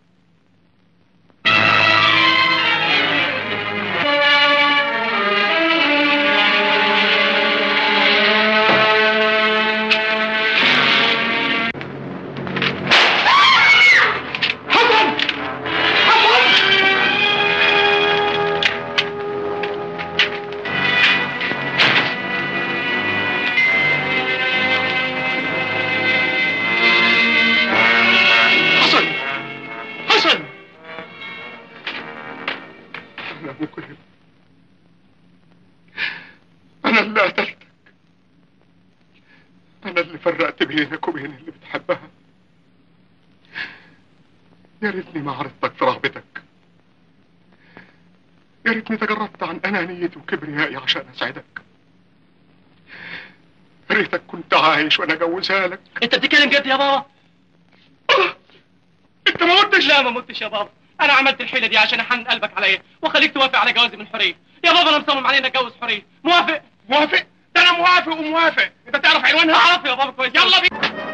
فرقت بينك وبين اللي بتحبها. يا ريتني ما عرضتك في رغبتك، يا ريتني تجردت عن انانيتي وكبريائي عشان اسعدك، يا ريتك كنت عايش وانا جوزها لك. انت بتتكلم جد يا بابا؟ انت ما متش. لا ما متش يا بابا، انا عملت الحيله دي عشان احن قلبك عليا واخليك توافق على جوازي من حوريه. يا بابا انا مصمم علينا اتجوز حوريه. موافق؟ موافق؟ ده انا موافق وموافق. انت تعرف عنوانها؟ اعرف يا بابا كويس. يلا بينا.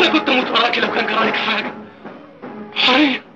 أنا كنت أموت وراكي لو كان جرالك حاجة. حرية